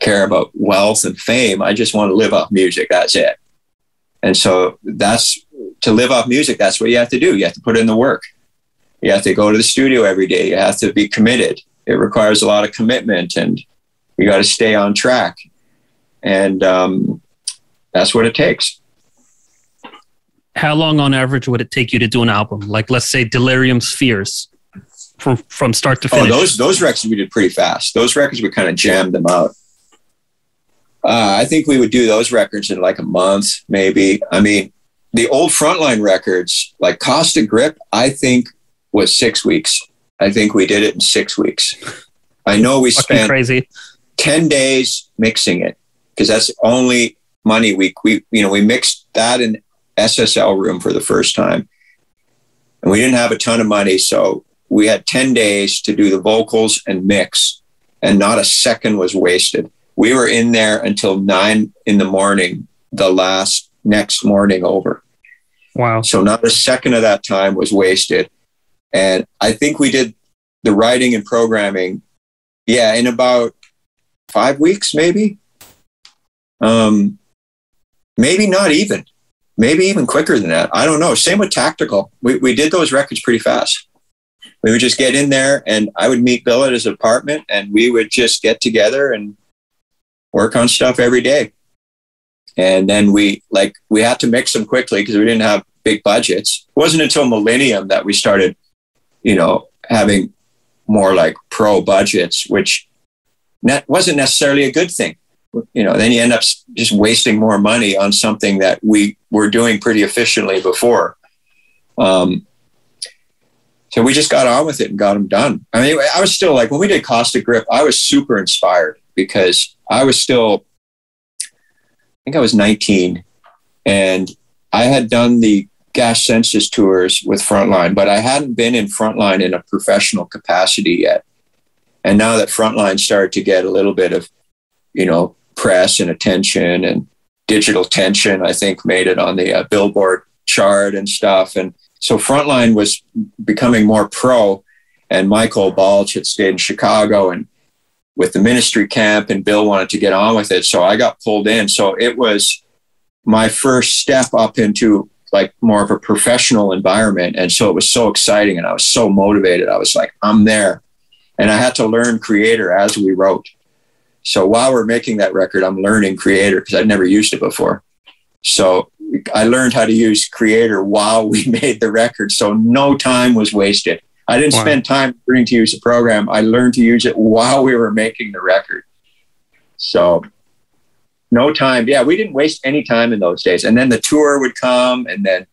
care about wealth and fame. I just want to live off music. That's it. And so that's, to live off music, that's what you have to do. You have to put in the work. You have to go to the studio every day. You have to be committed. It requires a lot of commitment and you got to stay on track. And that's what it takes. How long on average would it take you to do an album? Like, let's say Delerium Spheres from start to finish. Oh, those records we did pretty fast. Those records, we kind of jammed them out. I think we would do those records in like a month, maybe. I mean, the old Frontline records, like Costa Grip, I think was 6 weeks. I think we did it in 6 weeks. I know we spent crazy 10 days mixing it because that's the only money we mixed that in SSL room for the first time. And we didn't have a ton of money. So we had 10 days to do the vocals and mix, and not a second was wasted. We were in there until 9 in the morning, the next morning over. Wow. So not a second of that time was wasted. And I think we did the writing and programming, yeah, in about 5 weeks, maybe. Maybe not even. Maybe even quicker than that. I don't know. Same with Tactical. We did those records pretty fast. We would just get in there, and I would meet Bill at his apartment, and we would just get together and work on stuff every day. And then we had to mix them quickly because we didn't have big budgets. It wasn't until Millennium that we started, you know, having more like pro budgets, which wasn't necessarily a good thing. You know, then you end up just wasting more money on something that we were doing pretty efficiently before. So we just got on with it and got them done. I mean, I was still like, when we did Costa Grip, I was super inspired because I was still, I think I was 19, and I had done the Gash Census tours with Frontline, but I hadn't been in Frontline in a professional capacity yet. And now that Frontline started to get a little bit of, you know, press and attention, and Digital Tension, I think, made it on the Billboard chart and stuff. And so Frontline was becoming more pro, and Michael Balch had stayed in Chicago and with the Ministry camp, and Bill wanted to get on with it. So I got pulled in. So it was my first step up into like more of a professional environment. And so it was so exciting, and I was so motivated. I was like, I'm there. And I had to learn Creator as we wrote. So while we're making that record, I'm learning Creator because I'd never used it before. So I learned how to use Creator while we made the record. So no time was wasted. I didn't spend time learning to use the program. I learned to use it while we were making the record. So no time. Yeah, we didn't waste any time in those days. And then the tour would come, and then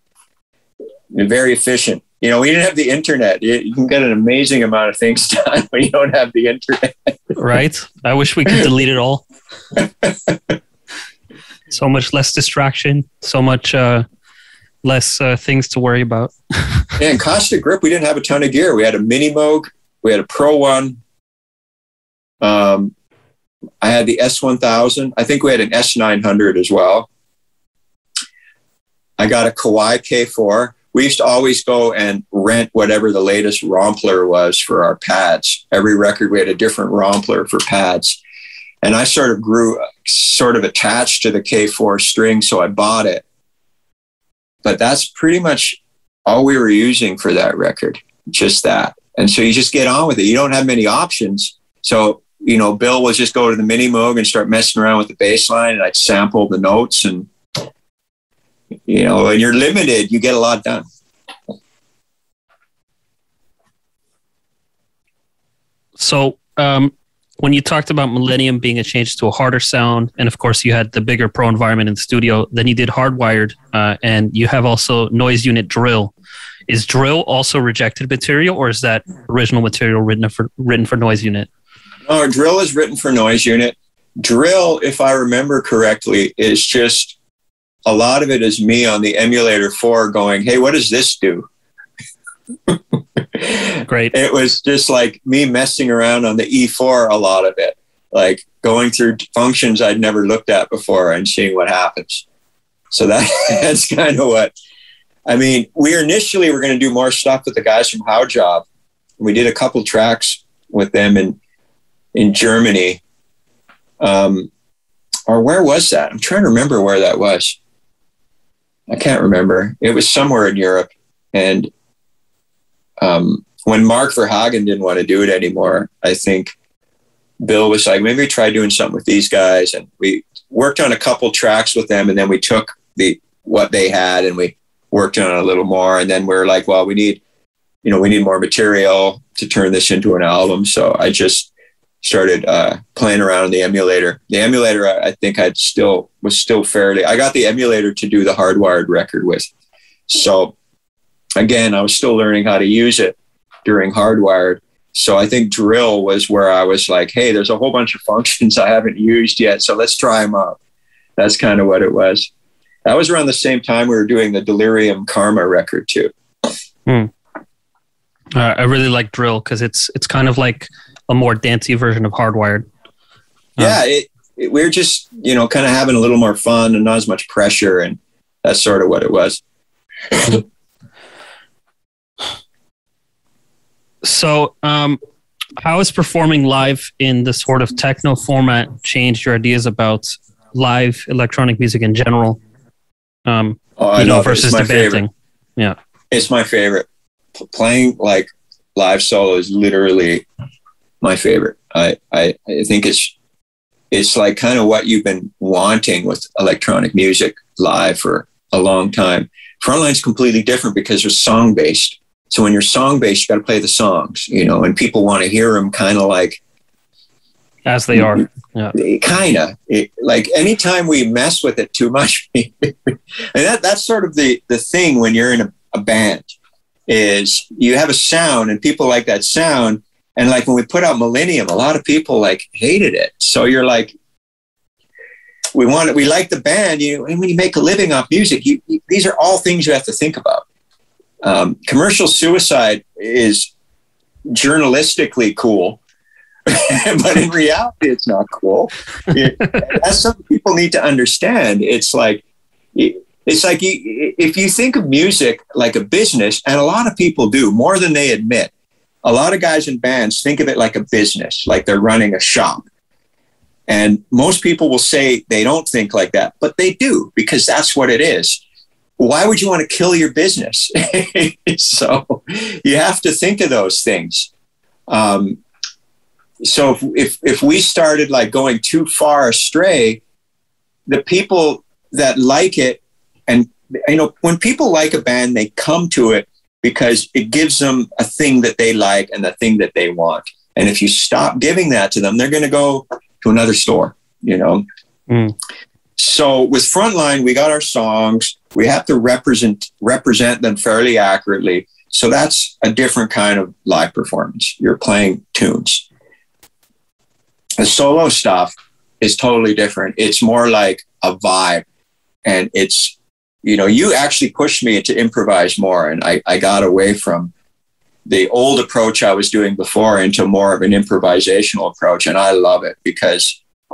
very efficient. You know, we didn't have the internet. You can get an amazing amount of things done when you don't have the internet. Right. I wish we could delete it all. so much less distraction, so much less things to worry about. Yeah, in Constant Grip, we didn't have a ton of gear. We had a Mini Moog, we had a Pro One. I had the S1000. I think we had an S900 as well. I got a Kawai K4. We used to always go and rent whatever the latest rompler was for our pads. Every record, we had a different rompler for pads. And I sort of grew sort of attached to the K4 string, so I bought it. But that's pretty much all we were using for that record, just that. And so you just get on with it. You don't have many options. So, you know, Bill would just go to the Mini Moog and start messing around with the bass line, and I'd sample the notes, and, you know, when you're limited, you get a lot done. So when you talked about Millennium being a change to a harder sound, and of course you had the bigger Pro environment in the studio, then you did Hardwired, and you have also Noise Unit Drill. Is Drill also rejected material, or is that original material written for Noise Unit? No, Drill is written for Noise Unit. Drill, if I remember correctly, is just... a lot of it is me on the emulator 4 going, hey, what does this do? Great. It was just like me messing around on the E4 a lot of it, like going through functions I'd never looked at before and seeing what happens. So that's kind of what, I mean, we initially were going to do more stuff with the guys from How Job. We did a couple tracks with them in Germany. Or where was that? I'm trying to remember where that was. I can't remember. It was somewhere in Europe. And when Mark Verhagen didn't want to do it anymore, I think Bill was like, maybe try doing something with these guys. And we worked on a couple tracks with them, and then we took what they had and we worked on it a little more. And then we were like, well, we need more material to turn this into an album. So I just started playing around in the emulator. The emulator, I think was still fairly, I got the emulator to do the Hardwired record with. So again, I was still learning how to use it during Hardwired. So I think Drill was where I was like, hey, there's a whole bunch of functions I haven't used yet, so let's try them out. That's kind of what it was. That was around the same time we were doing the Delerium Karma record too. Mm. I really like Drill because it's kind of like a more dancey version of Hardwired. Yeah, we're just, you know, kind of having a little more fun and not as much pressure, and that's sort of what it was. So how has performing live in this sort of techno format changed your ideas about live electronic music in general? Versus debating. Yeah. It's my favorite. Playing like live solo is literally my favorite. I think it's like kind of what you've been wanting with electronic music live for a long time. Frontline's completely different because they're song based. So when you're song based, you got to play the songs, you know, and people want to hear them kind of like as they are. Yeah. Kind of like anytime we mess with it too much, and that's sort of the thing when you're in a band. Is you have a sound and people like that sound. And like when we put out Millennium, a lot of people like hated it. So you're like, we like the band, you know, and when you make a living off music, these are all things you have to think about. Commercial suicide is journalistically cool, but in reality, it's not cool. That's something people need to understand. It's like if you think of music like a business, and a lot of people do more than they admit, a lot of guys in bands think of it like a business, like they're running a shop. And most people will say they don't think like that, but they do because that's what it is. Why would you want to kill your business? So you have to think of those things. So if we started like going too far astray, the people that like it, and, you know, when people like a band, they come to it because it gives them a thing that they like and the thing that they want. And if you stop giving that to them, they're going to go to another store, you know? Mm. So with Frontline, we got our songs. We have to represent them fairly accurately. So that's a different kind of live performance. You're playing tunes. The solo stuff is totally different. It's more like a vibe. And it's, you know, you actually pushed me to improvise more. And I got away from the old approach I was doing before into more of an improvisational approach. And I love it because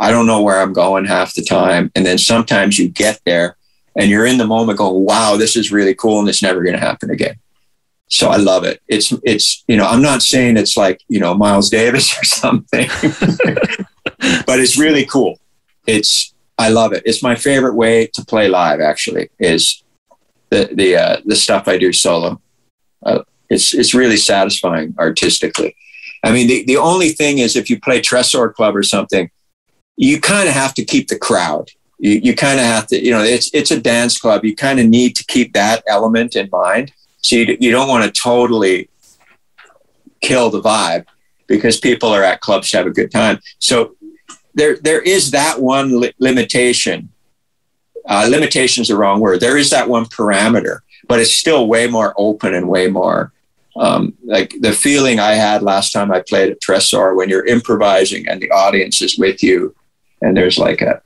I don't know where I'm going half the time. And then sometimes you get there and you're in the moment going, wow, this is really cool. And it's never going to happen again. So I love it. It's, you know, I'm not saying it's like, you know, Miles Davis or something, but it's really cool. I love it. It's my favorite way to play live, actually, is the stuff I do solo. It's really satisfying artistically. I mean, the only thing is if you play Tresor Club or something, you kind of have to keep the crowd. You kind of have to, you know, it's a dance club. You kind of need to keep that element in mind. So you don't want to totally kill the vibe because people are at clubs to have a good time. So there is that one limitation. Limitation is the wrong word. There is that one parameter, but it's still way more open and way more like the feeling I had last time I played at Tresor when you're improvising and the audience is with you and there's like a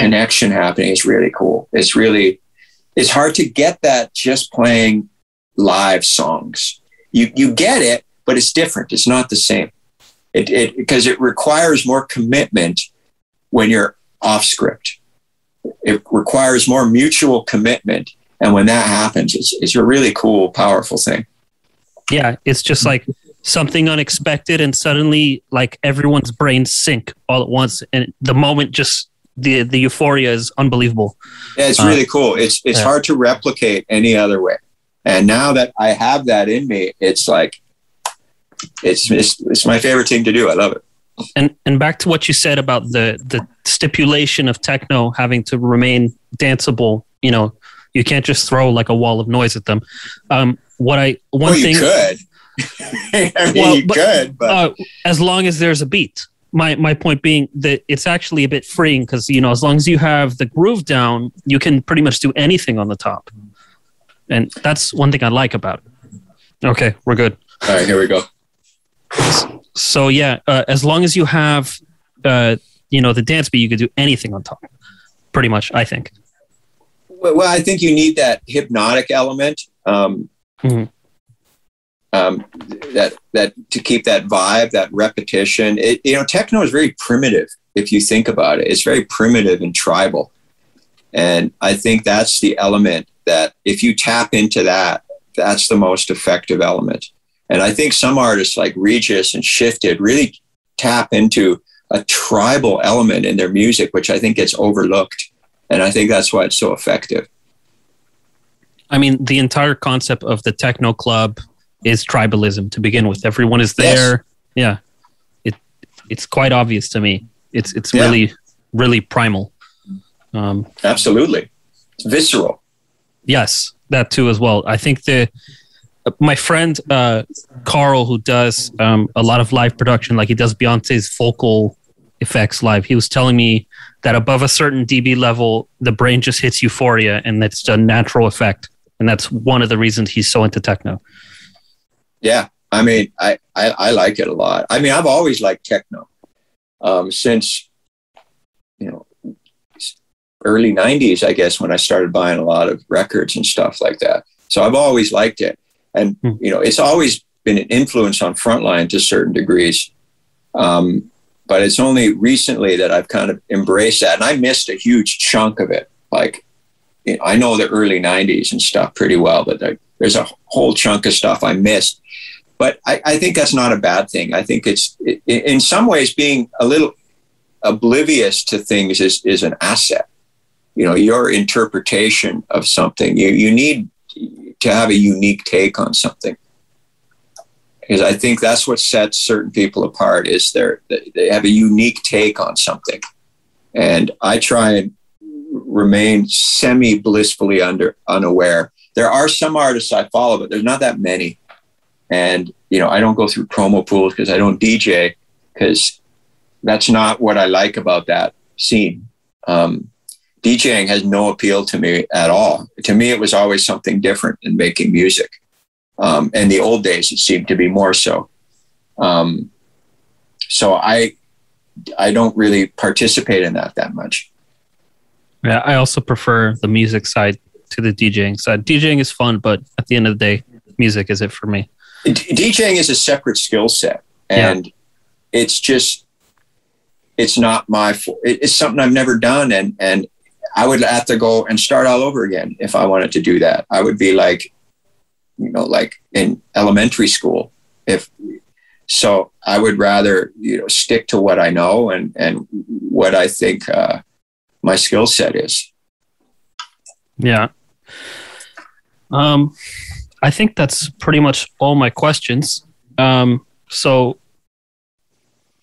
connection happening. It's really cool. It's hard to get that just playing live songs. You get it, but it's different. It's not the same. It because it requires more commitment when you're off script. It requires more mutual commitment, and when that happens, it's a really cool, powerful thing. Yeah, it's just like something unexpected, and suddenly, like everyone's brains sync all at once, and the moment just. The euphoria is unbelievable. Yeah, it's really cool. It's hard to replicate any other way. And now that I have that in me, it's like it's my favorite thing to do. I love it. And back to what you said about the stipulation of techno having to remain danceable. You know, you can't just throw like a wall of noise at them. One thing you could. I mean, as long as there's a beat. My point being that it's actually a bit freeing because, you know, as long as you have the groove down, you can pretty much do anything on the top. And that's one thing I like about it. Okay, we're good. All right, here we go. So, yeah, as long as you have, you know, the dance beat, you could do anything on top, pretty much, I think. Well, I think you need that hypnotic element that to keep that vibe, that repetition. You know, techno is very primitive. If you think about it, it's very primitive and tribal. And I think that's the element that if you tap into that, that's the most effective element. And I think some artists like Regis and Shifted really tap into a tribal element in their music, which I think gets overlooked. And I think that's why it's so effective. I mean, the entire concept of the techno club is tribalism to begin with. Everyone is there. Yes. Yeah. It's quite obvious to me. It's really, really primal. Absolutely. It's visceral. Yes, that too as well. I think my friend, Carl, who does a lot of live production, like he does Beyonce's vocal effects live, he was telling me that above a certain dB level, the brain just hits euphoria and that's a natural effect. And that's one of the reasons he's so into techno. Yeah, I mean, I like it a lot. I mean, I've always liked techno since, you know, early 90s, I guess, when I started buying a lot of records and stuff like that. So I've always liked it. And, you know, it's always been an influence on Frontline to certain degrees. But it's only recently that I've kind of embraced that. And I missed a huge chunk of it. Like, you know, I know the early 90s and stuff pretty well, but there's a whole chunk of stuff I missed. But I think that's not a bad thing. I think it's in some ways being a little oblivious to things is an asset. You know, your interpretation of something, you need to have a unique take on something. Because I think that's what sets certain people apart is they have a unique take on something. And I try and remain semi-blissfully unaware. There are some artists I follow, but there's not that many. And, you know, I don't go through promo pools because I don't DJ because that's not what I like about that scene. DJing has no appeal to me at all. To me, it was always something different than making music. And the old days, it seemed to be more so. So I I don't really participate in that much. Yeah, I also prefer the music side to the DJing side. DJing is fun, but at the end of the day, music is it for me. DJing is a separate skill set, and it's just, it's not my, it's something I've never done, and I would have to go and start all over again if I wanted to do that. I would be like, you know, like in elementary school. So I would rather, you know, stick to what I know and what I think my skill set is. Yeah. I think that's pretty much all my questions. So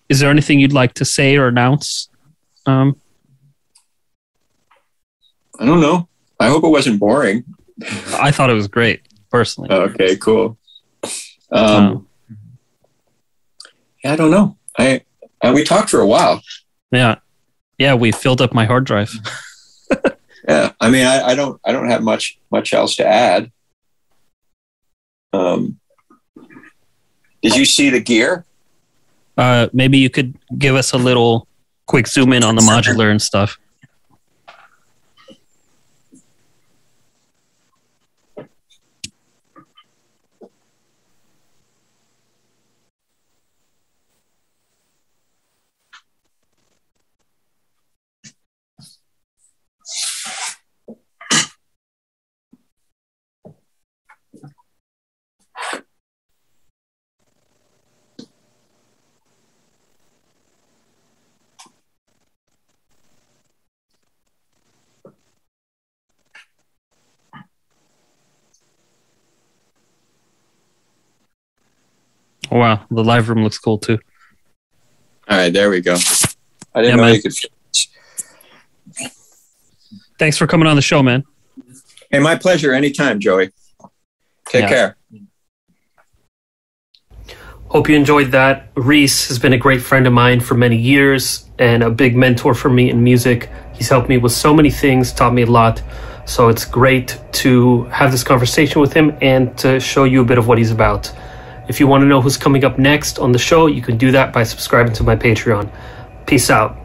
is there anything you'd like to say or announce? I don't know. I hope it wasn't boring. I thought it was great, personally. Okay, cool. I don't know. We talked for a while. Yeah. We filled up my hard drive. Yeah. I mean, I don't have much else to add. Did you see the gear? Maybe you could give us a little quick zoom in on the modular and stuff. Oh, wow, the live room looks cool too. All right, there we go. I didn't know you could. Thanks for coming on the show, man. Hey, my pleasure. Anytime, Joey. Take care. Hope you enjoyed that. Rhys has been a great friend of mine for many years and a big mentor for me in music. He's helped me with so many things, taught me a lot. So it's great to have this conversation with him and to show you a bit of what he's about. If you want to know who's coming up next on the show, you can do that by subscribing to my Patreon. Peace out.